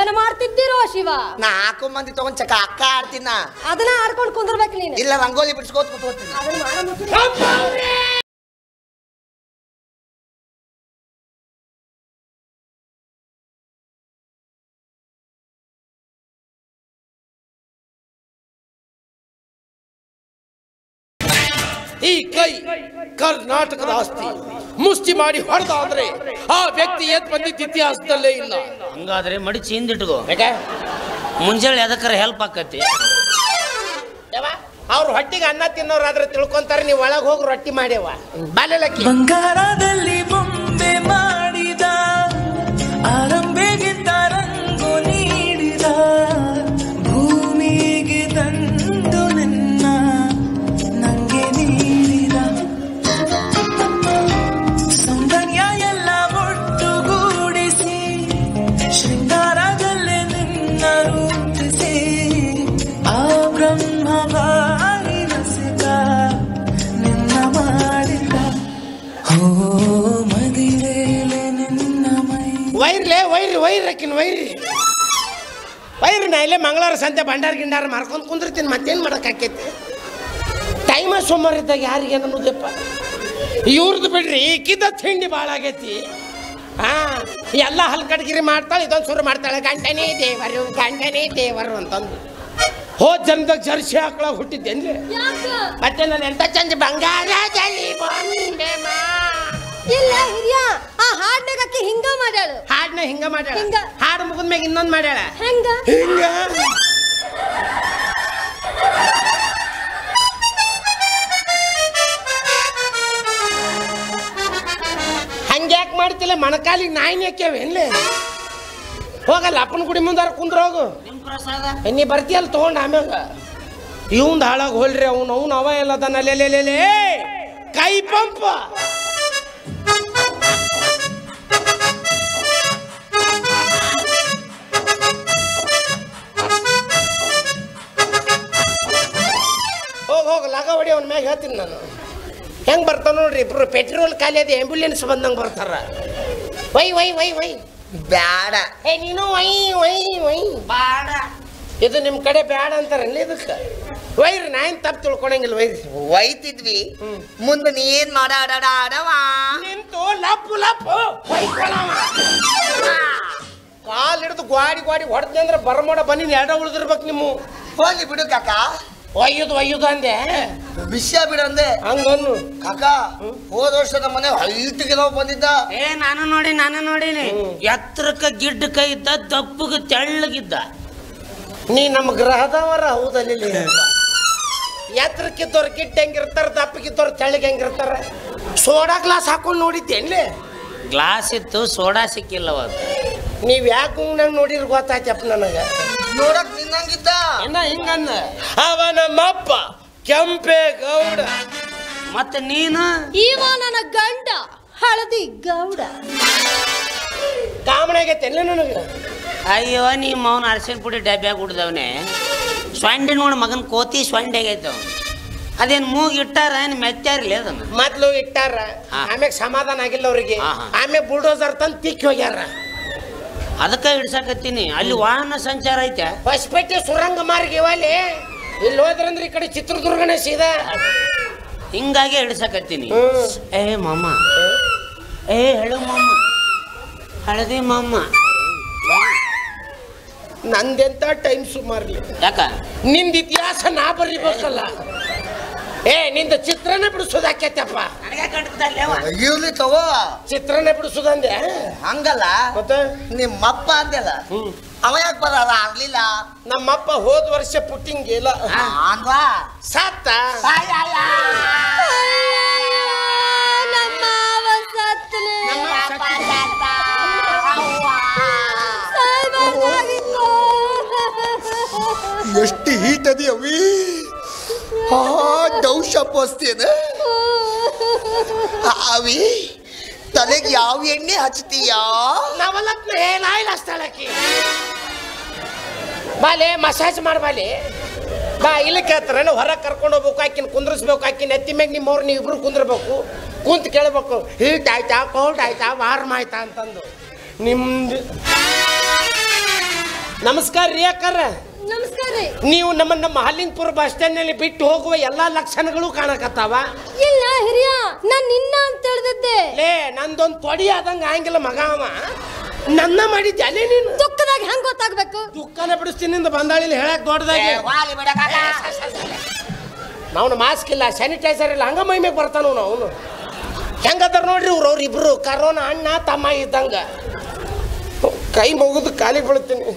ಏನು ಮಾಡ್ತಿದ್ದೀರೋ ಶಿವ ನಾಲ್ಕು ಮಂದಿ ತಗೊಂಡ್ ಚಕ ಅಕ್ಕ ಆಡ್ತೀನ ಅದನ್ನ ಆಡ್ಕೊಂಡು ಕುಂದಿರ್ಬೇಕು ನೀನು ಇಲ್ಲ ರಂಗೋಲಿ ಬಿಡ್ಸ್ಕೋತ ಕೂತ್ಕೋತೀನಿ ಅದನ್ನ ಮಾಡೋ ಈ ಕೈ ಕರ್ನಾಟಕದ ಆಸ್ತಿ ಮುಷ್ಟಿ ಮಾಡಿ ಹೊಡೆದ ಅಂದ್ರೆ ಆ ವ್ಯಕ್ತಿ ಎದ್ ಬಂದಿದ್ದ ಇತಿಹಾಸದಲ್ಲೇ ಇಲ್ಲ ಹಂಗಾದ್ರೆ ಮಡಿಚಿ ಹಿಂದಿಟ್ಕೋ ಯಾಕೆ ಮುಂಜಾನೆ ಅದಕ್ಕರ ಹೆಲ್ಪ್ ಆಕತಿ ಅವ್ರು ಹೊಟ್ಟಿಗೆ ಅನ್ನ ತಿನ್ನೋರಾದ್ರೆ ತಿಳ್ಕೊಂತಾರೆ ನೀವು ಒಳಗೆ ಹೋಗಿ ರೊಟ್ಟಿ ಮಾಡ್ಯವ ಬಾಲಲಕ್ಕಿ ಬಂಗಾರದಲ್ಲಿ ಬೊಂಬೆ ಮಾಡಿದ ಆರಂಭೆಗೆ ತರಂಗು ನೀಡಿದ ಭೂಮಿಗೆ ತಂದು ನನ್ನ ವೈರ್ಲೆ ವೈರ್ ವೈರ್ ಹಾಕಿನ ವೈರ್ ವೈರ್ ನಾ ಇಲ್ಲೇ ಮಂಗಳವಾರ ಸಂತೆ ಭಂಡಾರ ಗಿಂಡಾರ ಮಾರ್ಕೊಂಡು ಕುಂದಿರ್ತೀನಿ ಮತ್ತೇನು ಮಾಡೋಕ್ಕಾಕೈತಿ ಟೈಮ ಸೋಮವಾರ ಇದ್ದಾಗ ಯಾರಿಗೇನು ಅನ್ನೋದಪ್ಪ ಇವ್ರದ್ದು ಬಿಡ್ರಿ ಕಿದ್ದ ತಿಂಡಿ ಭಾಳ ಆಗೈತಿ ಹಾಂ ಎಲ್ಲ ಹಲ್ಕಡ್ಗಿರಿ ಮಾಡ್ತಾಳೆ ಇದೊಂದು ಶುರು ಮಾಡ್ತಾಳೆ ಗಂಟನೇ ದೇವರು ಗಂಟನೇ ದೇವರು ಅಂತಂದು ಹೋದ ಜನ್ಮದಾಗ ಜರ್ಸಿ ಹಾಕೊಳಗೆ ಹುಟ್ಟಿದ್ದೇನ್ರಿ ಮತ್ತೆ ನಾನು ಎಂಥ ಚಂದ ಬಂಗಾರ ಇಲ್ಲ ಹಿರಿಯ ಆ ಹಾಡ್ನಾಗ ಅಕ್ಕಿ ಹಿಂಗ ಮಾಡ್ಯಾಳು ಹಾಡ್ನ ಹಿಂಗ ಮಾಡ್ಯಾಳ ಹಿಂಗ ಹಾಡು ಮುಗಿದ್ಮ್ಯಾಗ ಇನ್ನೊಂದು ಮಾಡ್ಯಾಳ ಹೆಂಗ ಹಿಂಗ ಹಂಗ್ಯಾಕೆ ಮಾಡ್ತಿಲ್ಲ ಮಣಕಾಲಿಗೆ ನಾಯಿನ ಹಾಕ್ಯಾವೆ ಏನ್ಲೆ ಹೋಗಲ್ಲ ಅಪ್ಪನ ಗುಡಿ ಮುಂದಾರ ಕುಂದ್ರ ಹೋಗು ನೀ ಬರ್ತೀಯಲ್ಲ ತಗೊಂಡು ಆಮ್ಯಾಗ इवन हालाग होल्री अवन अवन अव ಎಲ್ಲ ತನಲೆ ಲೆ ಲೆ ಲೆ ಕೈ ಪಂಪ ಹೋಗ ಹೋಗ ಲಗ ಹೊಡಿ ಅವನ ಮ್ಯಾಗ ಹೇಳ್ತೀನಿ ನಾನು ಹೆಂಗ್ ಬರ್ತಾನ ನೋಡ್ರಿ ಇಬ್ರು ಪೆಟ್ರೋಲ್ ಖಾಲಿ ಆದ ಆಂಬ್ಯುಲೆನ್ಸ್ ಬಂದಂಗ್ ಬರ್ತಾರ ವೈ ವೈ ವೈ ವೈ ಬ್ಯಾಡ ಏ ನೀನು ವೈ ವೈ ವೈ ಬ್ಯಾಡ ಇದು ನಿಮ್ಮ ಕಡೆ ಬ್ಯಾಡ ಅಂತಾರಲ್ಲ ಇದಕ್ಕೆ ವೈರಿ ನಾನು ತಪ್ಪು ತಿಳ್ಕೊಳಂಗಿಲ್ಲ ವೈರಿ ವೈತಿದ್ವಿ ಮುಂದೆ ನೀ ಏನು ಮಾಡಾಡಾಡಾಡವ ನಿಂತು ಲಪ್ಪು ಲಪ್ಪು ಹೊಯ್ಕೊಳವ ಕಾಲು ಹಿಡಿದು ಗಾಡಿ ಗಾಡಿ ಹೊಡೆದೆ ಅಂದ್ರೆ ಬರಮೋಡ ಬನ್ನಿ ಎರಡ ಉಳಿದಿರ್ಬೇಕು ನಿಮ್ಮ ಹೋಗಿ ಬಿಡು ಕಾಕ ಒಯ್ಯುದು ಒಯ್ಯುದು ಅಂದೆ ವಿಷಯ ಬಿಡು ಅಂದೆ ಹಂಗನ್ನು ಕಾಕ ಹೋದ ವರ್ಷದ ಮನೆ ಐದು ಕಿಲೋ ಬಂದಿದ್ದ ಏ ನಾನು ನೋಡಿ ನಾನು ನೋಡಿನಿ ಎತ್ತರಕ್ಕೆ ಗಿಡ್ಡ ಕೈ ಇದ್ದ ದಪ್ಪಗೆ ತೆಳ್ಳಗಿದ್ದ ನೀ ನಮ್ಮ ಗ್ರಹದವರ ಹೌದಲ್ಲ ಎತ್ತರಕ್ಕಿದ್ದವ್ರು ಗಿಡ್ಡ ಹೆಂಗಿರ್ತಾರ ದಪ್ಪಕ್ಕಿದ್ದವ್ರು ತೆಳ್ಳಗೆ ಹೆಂಗಿರ್ತಾರ ಸೋಡಾ ಗ್ಲಾಸ್ ಹಾಕೊಂಡು ನೋಡಿದ್ದೇನ್ಲೇ ಗ್ಲಾಸ್ ಇತ್ತು ಸೋಡಾ ಸಿಕ್ಕಿಲ್ಲವ ನೀವ್ ಯಾಕೆ ನಂಗೆ ನೋಡಿರ್ ಗೊತ್ತಾಯ್ತಪ್ಪ ನನಗೆ ನೋಡಕ್ ನಿನ್ನಂಗಿದ್ದ ಇನ್ನ ಹಿಂಗನ್ನ ಅವ ನಮ್ಮಪ್ಪ ಕೆಂಪೆ ಗೌಡ ಮತ್ತೆ ನೀನು ಇವ ನನ್ನ ಗಂಡ ಹಳದಿ ಗೌಡ ಕಾಮಣಾಗೈತೆಲ್ಲ ನನಗೆ ಅಯ್ಯೋ ನಿಮ್ಮ ಅವನ ಅರಸಿನ ಪುಡಿ ಡಬ್ಬ್ಯಾಗ ಹುಡ್ದವನೆ ಸೊಂಡಿ ನೋಡಿ ಮಗನ ಕೋತಿ ಸೊಂಡೆಗೈತೆ ಅದೇನು ಮೂಗಿ ಇಟ್ಟಾರ ಏನು ಮೆತ್ತಾರಲಿ ಅದನ್ನು ಮೊದಲು ಇಟ್ಟಾರ ಆಮ್ಯಾಗ ಸಮಾಧಾನ ಆಗಿಲ್ಲ ಅವ್ರಿಗೆ ಆಮ್ಯಾಗ ಬುಲ್ಡೋಸರ್ ತಂದು ತಿಕ್ಕಿ ಹೋಗ್ಯಾರ ಅದಕ್ಕೆ ಹಿಡ್ಸಾಕತ್ತೀನಿ ಅಲ್ಲಿ ವಾಹನ ಸಂಚಾರ ಐತೆ ಹೊಸಪೇಟೆ ಸುರಂಗ ಮಾರ್ಗ ಇವಲ್ಲಿ ಇಲ್ಲಿ ಹೋದ್ರಂದ್ರೆ ಈ ಕಡೆ ಚಿತ್ರದುರ್ಗನೇ ಸೀದಾ ಹಿಂಗಾಗಿ ಹಿಡ್ಸಾಕತ್ತೀನಿ ಏ ಮಾಮ ಏ ಹೇಳು ಮಾಮ ಹಳದಿ ಮಾಮ ನಂದೆಂತ ಟೈಮ್ ಸುಮಾರ್ಲಿ ಯಾಕ ನಿಂದ ಇತಿಹಾಸ ನಾ ಬರೀಬೇಕಲ್ಲ ಏ ನಿಂದ ಚಿತ್ರನ ಬಿಡಿಸೋದಾಕೈತಪ್ಪ ಇರ್ಲಿ ತಗೋ ಚಿತ್ರನ ಬಿಡಿಸೋದಂದೆ ಹಂಗಲ್ಲ ಮತ್ತೆ ನಿಮ್ಮಪ್ಪ ಅಂದೆಲ್ಲ ಅವ ಯಾಕೆ ಬರೋದ ಆಗ್ಲಿಲ್ಲ ನಮ್ಮಪ್ಪ ಹೋದ ವರ್ಷ ಪುಟ್ಟಿಂಗಿಲ್ಲ ಅನ್ವಾ ಸತ್ತ ಎಷ್ಟು ಹೀಟ್ ಅದಿ ಅವಿ ಹಾ ಡೌಶಪ್ ಅಷ್ಟೇನ ಅವಿ ತಲೆಗೆ ಯಾವ ಎಣ್ಣೆ ಹಚ್ತೀಯಾ ನವಲತ್ನ ಏನಾಯಿಲ್ಲ ಅಷ್ಟಳಕ್ಕೆ ಬಾಲೆ ಮಸಾಜ್ ಮಾಡಬಾಲೆ ಬಾ ಇಲ್ಲಕತ್ರನ ಹೊರ ಕರ್ಕೊಂಡು ಹೋಗಬೇಕು ಆಕಿನ ಕುಂದ್ರಿಸಬೇಕು ಆಕಿನ ಎತ್ತಿ ಮ್ಯಾಗ ನಿಮ್ಮವ್ರು ನೀವು ಇಬ್ರು ಕುಂದ್ರಬೇಕು ಕುಂತು ಕೇಳಬೇಕು ಹೀಟ್ ಆಯ್ತಾ ಕೋಲ್ಡ್ ಆಯ್ತಾ ವಾರ್ಮ್ ಆಯ್ತಾ ಅಂತಂದು ನಿಮ್ದು ನಮಸ್ಕಾರ ರೀ ಅಕ್ಕರ ನಮಸ್ಕಾರ ನೀವು ನಮ್ಮ ಮಹಾಲಿಂಗಪುರ ಬಸ್ ಸ್ಟ್ಯಾಂಡ್ ನಲ್ಲಿ ಬಿಟ್ಟು ಹೋಗುವ ಎಲ್ಲಾ ಲಕ್ಷಣಗಳು ಕಾಣಕತ್ತಾವ ಇಲ್ಲ ಹಿರಿಯ ನಾನು ನಿನ್ನ ಅಂತ ಹೇಳಿದ್ದೆ ಲೇ ನಂದೊಂದು ತೊಡಿ ಆದಂಗ ಆಗಿಲ್ಲ ಮಗಾವ ನನ್ನ ಮಾಡಿದ್ದೆ ಅಲ್ಲೇ ನೀನು ದುಃಖದಾಗ ಹೆಂಗ್ ಗೊತ್ತಾಗಬೇಕು ದುಃಖನ ಬಿಡಿಸ್ತೀನಿಂದ ಬಂದಾಳಿಲ್ಲ ಹೇಳಕ್ ದೊಡ್ಡದಾಗಿ ಅವನು ಮಾಸ್ಕ್ ಇಲ್ಲ ಸ್ಯಾನಿಟೈಸರ್ ಇಲ್ಲ ಹಂಗ ಮೈ ಮೇಲೆ ಬರ್ತಾನವನು ಅವನು ಹೆಂಗದಾರ ನೋಡ್ರಿ ಇವ್ರು ಅವ್ರಿಬ್ರು ಕರೋನಾ ಅಣ್ಣ ತಮ್ಮ ಇದ್ದಂಗ ಕೈ ಮುಗಿದು ಕಾಲಿಗೆ ಬೀಳ್ತೀನಿ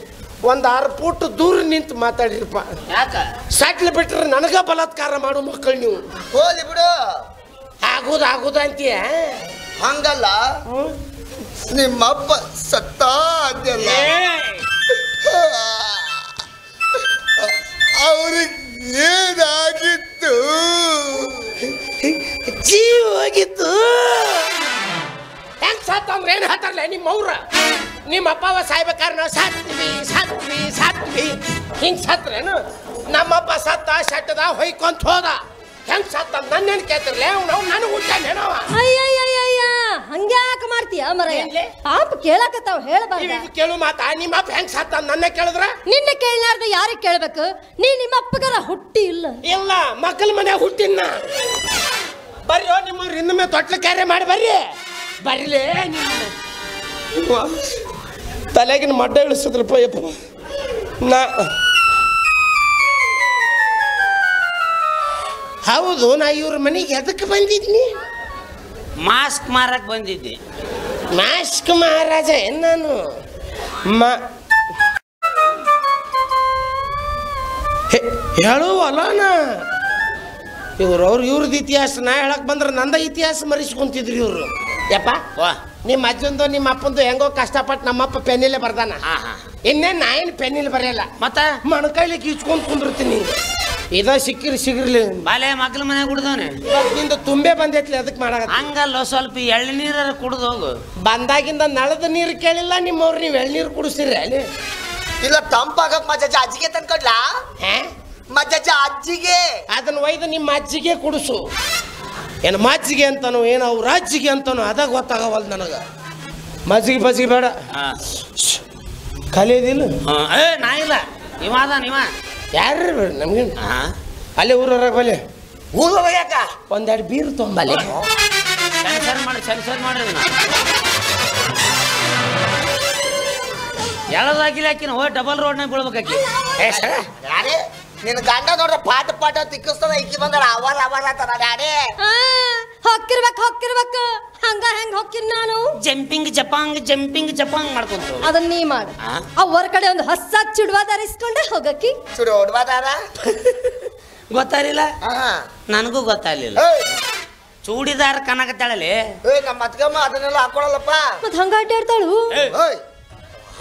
ಒಂದು ಆರು ಫೂಟ್ ದೂರ ನಿಂತು ಮಾತಾಡಿರಪ್ಪ ಯಾಕ ಸಟ್ಲ್ ಬಿಟ್ರೆ ನನಗ ಬಲಾತ್ಕಾರ ಮಾಡು ಮಕ್ಕಳು ನೀವು ಹೋಲಿ ಬಿಡು ಆಗೋದು ಆಗೋದು ಅಂತೀಯ ಹಂಗಲ್ಲ ನಿಮ್ಮಪ್ಪ ಸತ್ತ ಅಂದಲ್ಲ ಅವ್ರಿಗೆ ಏನಾಗಿತ್ತು ಜೀವ ಹೋಗಿತ್ತು ಹೆಂಗ್ ಸತ್ತ ಅಂದ್ರೆ ಏನು ಹೇಳ್ತಾರಲ್ಲ ನಿಮ್ಮವ್ರ ನಿಮ್ಮ ಅಪ್ಪವ ಸಾಯ್ಬೇಕಾದ್ರೆ ನಾವು ಸಾತ್ವಿ ಸಾತ್ವಿ ಸಾತ್ವಿ ಹಿಂಗೆ ಸತ್ರೇನು ನಮ್ಮಪ್ಪ ಸತ್ತ ಸಟ್ಟದ ಹೊಯ್ಕೊಂತ ಹೋದ ಹೆಂಗೆ ಸತ್ತ ನನ್ನೇನು ಕೇಳ್ತಿರ್ಲಿ ಅವ್ನು ನನಗೆ ಹುಟ್ಟಾನೇನವ ಅಯ್ಯಯ್ಯಯ್ಯ ಹಂಗ್ಯಾಕೆ ಮಾಡ್ತೀಯ ಮರೆಯ ಪಾಪ ಕೇಳಕತ್ತಾವ ಹೇಳಬಾರ್ದು ಕೇಳು ಮಾತಾ ನಿಮ್ಮಪ್ಪ ಹೆಂಗೆ ಸತ್ತ ನನ್ನ ಕೇಳಿದ್ರೆ ನಿನ್ನ ಕೇಳಲಾರ್ದು ಯಾರಿಗೆ ಕೇಳಬೇಕು ನೀ ನಿಮ್ಮ ಅಪ್ಪಗಾರ ಹುಟ್ಟಿ ಇಲ್ಲ ಇಲ್ಲ ಮಕ್ಕಳ ಮನೆ ಹುಟ್ಟಿನ ಬರ್ರಿ ನಿಮ್ಮವ್ರು ಇನ್ನು ಮೇಲೆ ತೊಟ್ಲ ಕ್ಯಾರೆ ಮಾಡಿ ಬರ್ರಿ ಬರಲೇ ನಿಮ್ಮ ತಲೆಗಿನ ಮಡ್ಡ ಇಳಿಸಿದ್ರಪ್ಪ ಯಪ್ಪ ನಾ ಹೌದು ನಾ ಇವ್ರ ಮನೆಗೆ ಎದಕ್ಕೆ ಬಂದಿದ್ನಿ ಮಾಸ್ಕ್ ಮಾರಕ್ಕೆ ಬಂದಿದ್ದೆ ಮಾಸ್ಕ್ ಮಹಾರಾಜ ನಾನು ಹೇಳುವಲ್ಲ ನಾ ಇವ್ರವ್ರು ಇವ್ರದ್ದು ಇತಿಹಾಸ ನಾ ಹೇಳಕ್ ಬಂದ್ರೆ ನಂದ ಇತಿಹಾಸ ಮರಿಸ್ಕೊಂತಿದ್ರು ಇವರು ಯಪ್ಪ ವಾ ನಿಮ್ಮ ಅಜ್ಜಂದು ನಿಮ್ಮ ಅಪ್ಪಂದು ಹೆಂಗೋ ಕಷ್ಟಪಟ್ಟು ನಮ್ಮಪ್ಪ ಪೆನ್ನಿಲೆ ಬರ್ದಾನ ಇನ್ನೇನು ನಾ ಏನು ಪೆನ್ನಿಲ್ ಬರೆಯಲ್ಲ ಮತ್ತ ಮಣಕೈಲಿ ಕೀಚ್ಕೊಂಡು ಕುಂದಿರ್ತೀನಿ इदा सिक्किर सिगिरली ಬಾಲೆ ಮಕ್ಕಳ ಮನೆ ಕುಡಿದೋನೆ ನಿಂದ ತುಂಬೆ ಬಂದೈತ್ಲಿ ಅದಕ್ಕೆ ಮಾಡಾಗತ್ತೆ ಹಂಗಲ್ಲ ಸ್ವಲ್ಪ ಎಳ್ನೀರರ ಕುಡಿದು ಹೋಗು ಬಂದಾಗಿಂದ ನಳದ ನೀರು ಕೇಳಿಲ್ಲ ನಿಮ್ಮವ್ರು ನೀವು ಎಳ್ನೀರು ಕುಡಿಸಿರಿ ಅಲ್ಲಿ ಇಲ್ಲ ತಂಪಾಗಕ್ಕೆ ಮಜಾಜಿ ಅಜ್ಜಿಗೆ ತಂದ್ಕೊಡ್ಲಾ ಹೇ ಮಜಾಜಿ ಅಜ್ಜಿಗೆ ಅದನ್ನ ಒಯ್ದು ನಿಮ್ಮ ಅಜ್ಜಿಗೆ ಕುಡಿಸು ಏನು ಮಜ್ಜಿಗೆ ಅಂತಾನೋ ಏನು ಅವ್ರ ಅಜ್ಜಿಗೆ ಅಂತಾನೋ ಅದ ಗೊತ್ತಾಗವಲ್ಲ ನನಗೆ ಮಜ್ಜಿಗೆ ಬಜ್ಜಿಗೆ ಬೇಡ ಕಲಿಯೋದಿಲ್ಲ ಏ ನಾ ಇಲ್ಲ ಇವಾದ ನೀವ ಯಾರು ನಮಗೆ ಅಲ್ಲೇ ಊರವರಾಗ ಬಲೆ ಊರವ ಯಾಕ ಒಂದೆರಡು ಬೀರು ತೊಂಬಲೆ ಸೆನ್ಸರ್ ಮಾಡಿ ಸೆನ್ಸರ್ ಮಾಡಿ ಎಳದಾಗಿಲ್ಲ ಆಕಿನ ಹೋಗಿ ಡಬಲ್ ರೋಡ್ನಾಗ ಬೀಳ್ಬೇಕಾಕಿ ಏ ಸರ ಯಾರೇ ನಿನ್ನ ಗಂಡ ನೋಡ್ರೆ ಪಾಠ ಪಾಠ ತಿಕ್ಕಿಸ್ತಾನ ಇಕ್ಕಿ ಬಂದಾಳ ಅವರ್ ಅವರ್ ಆತನ ಗಾಡಿ ಹೊಕ್ಕಿರ್ಬೇಕು ಹೊಕ್ಕಿರ್ಬೇಕು ಹಂಗ ಹೆಂಗ್ ಹೊಕ್ಕಿರ್ ನಾನು ಜಂಪಿಂಗ್ ಜಪಾಂಗ್ ಜಂಪಿಂಗ್ ಜಪಾಂಗ್ ಮಾಡ್ಕೊಂತು ಅದನ್ನ ನೀ ಮಾಡು ಅವ್ರ ಕಡೆ ಒಂದು ಹೊಸ ಚುಡ್ವಾದಾರ ಇಸ್ಕೊಂಡೆ ಹೋಗಕ್ಕಿ ಚುಡೋಡ್ವಾದಾರ ಗೊತ್ತಾರಿಲ್ಲ ನನಗೂ ಗೊತ್ತಾಗಲಿಲ್ಲ ಚೂಡಿದಾರ ಕನಕತ್ತಾಳಲೆ ಏ ನಮ್ಮ ಅತ್ಕಮ್ಮ ಅದನ್ನೆಲ್ಲ ಹಾಕೊಳಲ್ಲಪ್ಪ ಮತ್ ಹಂಗ ಅಡ್ಡಾಡ್ತಾಳು ಏಯ್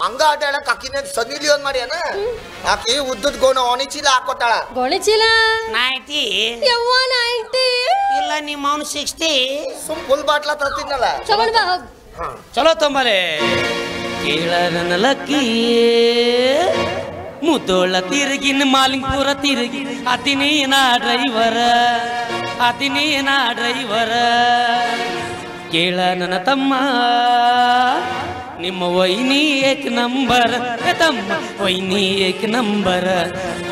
ಹಂಗ ಅಡ್ಡಾಡಕ್ ಅಕ್ಕಿನ ಸನಿಲಿ ಒಂದ್ ಮಾಡಿ ಏನ ಆಕಿ ಉದ್ದದ ಗೋಣ ಒಣಿಚೀಲ ಹಾಕೋತಾಳ ಗೋಣಿಚೀಲ ನೈಂಟಿ ಯವ್ವ ನೈಂಟಿ ಇಲ್ಲ ನಿಮ್ಮ ಅವನು ಸಿಕ್ಸ್ಟಿ ಸುಮ್ ಫುಲ್ ಬಾಟ್ಲ ತರ್ತಿದ್ನಲ್ಲ ಚಗೊಂಡ್ ಬಾ ಹೋಗ್ ಚಲೋ ತೊಂಬಲೆ ಕೇಳರನ ಲಕ್ಕಿ ಮುದ್ದೋಳ ತಿರುಗಿನ ಮಾಲಿಂಗ್ಪುರ ತಿರುಗಿ ಅತಿನೇನ ಡ್ರೈವರ ಅತಿನೇನ ಡ್ರೈವರ ಕೇಳ ನನ್ನ ತಮ್ಮ ನಿಮ್ಮ ವೈನಿ ಏಕ್ ನಂಬರ್ ತಮ್ಮ ವೈನಿ ಏಕ್ ನಂಬರ್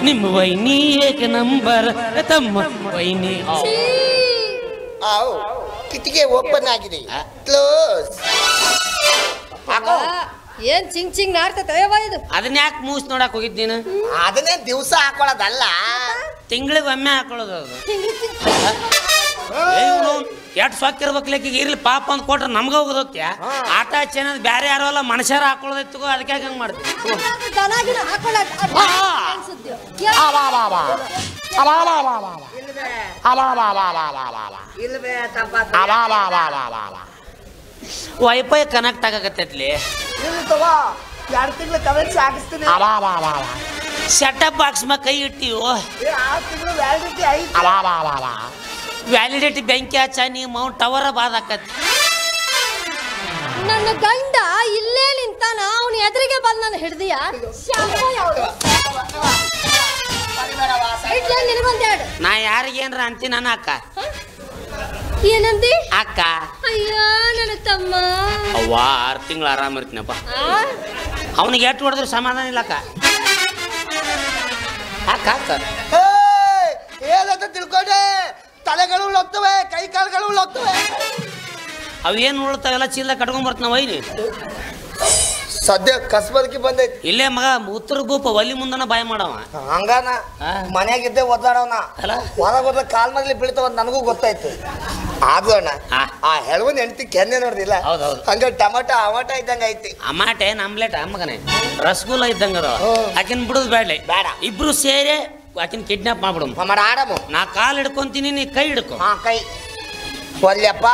ನಿಮ್ಮ ವೈನಿ ಏಕ್ ನಂಬರ್ ತಮ್ಮ ವೈನಿ ಆವ್ ಕಿಟಿಗೆ ಓಪನ್ ಆಗಿದೆ ಕ್ಲೋಸ್ ಆಗೋ ಏನ್ ಚಿಂಗ್ ಚಿಂಗ್ ನಾರ್ತತೆ ಅಯ್ಯವ್ವ ಇದು ಅದನ್ನ ಯಾಕೆ ಮೂಸ್ ನೋಡಕ್ಕೆ ಹೋಗಿದ್ದೆ ನೀನು ಅದನ್ನೇ ದಿವಸ ಹಾಕೊಳ್ಳೋದಲ್ಲ ತಿಂಗಳಿಗೆ ಒಮ್ಮೆ ಹಾಕೊಳ್ಳೋದು ಅದು ಎಟ್ ಸೊಕ್ಕ ಇರ್ಬೇಕಿ ಇರ್ಲಿ ಪಾಪ ಅಂತ ಕೊಟ್ರೆ ನಮ್ಗ ಹೋಗೋದಕ್ಕೆ ಆಟ ಚೆನ್ನೋದು ಬೇರೆ ಯಾರು ಅಲ್ಲ ಮನುಷ್ಯರ ಹಾಕೊಳ್ಳೋದಿತ್ತು ಅದಕ್ಕೆ ಹಂಗ್ ಮಾಡ್ತೀವಿ ವೈಫೈ ಕನೆಕ್ಟ್ ಆಗಕತ್ತೈತ್ಲಿ ಸೆಟಪ್ ಬಾಕ್ಸ್ ಮ ಕೈ ಇಟ್ಟಿವು ವ್ಯಾಲಿಡಿಟಿ ಬ್ಯಾಂಕಿ ಆಚ ನೀವು ಟವರ ಬಾದಾಕತ್ತಿ ನನ್ನ ಗಂಡ ಇಲ್ಲೇ ನಿಂತಾನ ಅವನ ಎದುರಿಗೆ ಬಂದು ನಾನು ಹಿಡ್ದಿಯ ನಾ ಯಾರಿಗೇನ್ರ ಅಂತೀನಿ ನಾನು ಅಕ್ಕ ಏನಂದಿ ಅಕ್ಕ ಅಯ್ಯೋ ನನ್ನ ತಮ್ಮ ಅವ್ವ ಆರು ತಿಂಗಳು ಆರಾಮ ಇರ್ತೀನಪ್ಪ ಅವನಿಗೆ ಎಟ್ಟು ಹೊಡೆದ್ರು ಸಮಾಧಾನ ಇಲ್ಲ ಅಕ್ಕ ಅಕ್ಕ ಅಕ್ಕ ಏನಂತ ತಿಳ್ಕೊಂಡೆ ತಲೆಗಳು ಉಳುತ್ತವೆ ಕೈ ಕಾಲುಗಳು ಉಳುತ್ತವೆ ಅವೇನು ಉಳುತ್ತವೆಲ್ಲ ಚೀಲ ಕಟ್ಕೊಂಡ್ ಬರ್ತಾನ ವೈನಿ ಸದ್ಯ ಕಸಬದಕ್ಕೆ ಬಂದೈತಿ ಇಲ್ಲೇ ಮಗ ಉತ್ತರ ಭೂಪ ಒಲಿ ಮುಂದನ ಬಾಯಿ ಮಾಡವ ಹಂಗಾನ ಮನೆಯಾಗಿದ್ದೆ ಒದ್ದಾಡವನ ಹೊರಗೆ ಹೋದ ಕಾಲ್ ಮದ್ಲಿ ಬೀಳ್ತಾವ ನನಗೂ ಗೊತ್ತಾಯ್ತು ಆಗೋಣ ಆ ಹೆಳವನ್ ಹೆಂಡತಿ ಕೆನ್ನೆ ನೋಡ್ದಿಲ್ಲ ಹಂಗ ಟಮಾಟ ಅವಾಟ ಇದ್ದಂಗ ಐತಿ ಅಮಾಟೆ ಆಮ್ಲೆಟ್ ಅಮ್ಮಗನೇ ರಸಗುಲ್ಲ ಇದ್ದಂಗ ಆಕಿನ ಬಿಡುದು ಬೇಡ ಬೇಡ ಇಬ್ರು ಸೇರಿ ಆಕಿನ ಕಿಡ್ನಾಪ್ ಮಾಡ್ಬಿಡು ಮಾಡ ಆಡಮು ನಾ ಕಾಲು ಹಿಡ್ಕೊಂತೀನಿ ನೀ ಕೈ ಹಿಡ್ಕೊ ಹಾ ಕೈ ಒಲ್ಲಪ್ಪ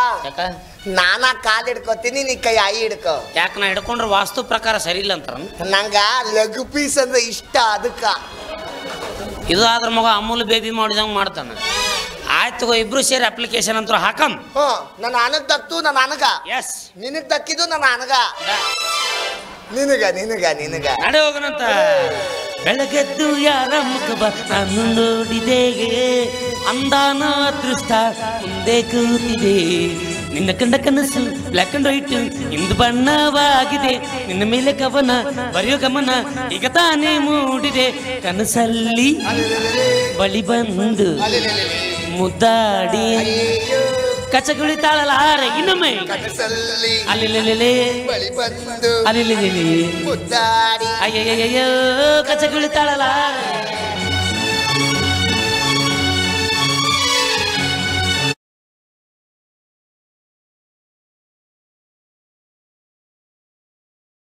ನಾನಾ ಕಾಲು ಹಿಡ್ಕೊತೀನಿ ನೀ ಕೈ ಆಯಿ ಹಿಡ್ಕೊ ಯಾಕೆ ನಾ ಹಿಡ್ಕೊಂಡ್ರೆ ವಾಸ್ತು ಪ್ರಕಾರ ಸರಿ ಇಲ್ಲ ಅಂತಾರ ನಂಗ ಲಘು ಪೀಸ್ ಅಂದ್ರೆ ಇಷ್ಟ ಅದಕ್ಕ ಇದು ಆದ್ರ ಮಗ ಅಮೂಲ್ ಬೇಬಿ ಮಾಡಿದಂಗೆ ಮಾಡ್ತಾನೆ ಆಯ್ತು ಇಬ್ರು ಸೇರಿ ಅಪ್ಲಿಕೇಶನ್ ಅಂತ ಹಾಕಂ ನನ್ನ ನನಗೆ ದಕ್ತು ನನ್ನ ನನಗ ಎಸ್ ನಿನಗೆ ದಕ್ಕಿದ್ದು ನನ್ನ ನನಗ ನಿನಗ ನಿನಗ ನಿನಗ ನಡೆ ಹೋಗನಂತ ಬೆಳಗೆದ್ದು ಯಾರ ಮುಖವ ನಾನು ನೋಡಿದೆ ಅಂದಾನ ಅದೃಷ್ಟ ಮುಂದೆ ಕೂತಿದೆ ನಿನ್ನ ಕಂಡ ಕನಸು ಬ್ಲ್ಯಾಕ್ ಅಂಡ್ ವೈಟ್ ಇಂದು ಬಣ್ಣವಾಗಿದೆ ನಿನ್ನ ಮೇಲೆ ಗಮನ ಬರೆಯೋ ಗಮನ ಈಗ ತಾನೇ ಮೂಡಿದೆ ಕನಸಲ್ಲಿ ಬಳಿ ಬಂದು ಮುದ್ದಾಡಿ ಕಚಗುಳಿ ತಾಳಲಾರೆ ಇನ್ನೊಮ್ಮೆ ಅಲ್ಲಿಲೆಲೆ ಅಲ್ಲಿಲೆಲೆ ಮುದ್ದಾಡಿ ಅಯ್ಯಯ್ಯಯ್ಯೋ ಕಚಗುಳಿ ತಾಳಲಾರೆ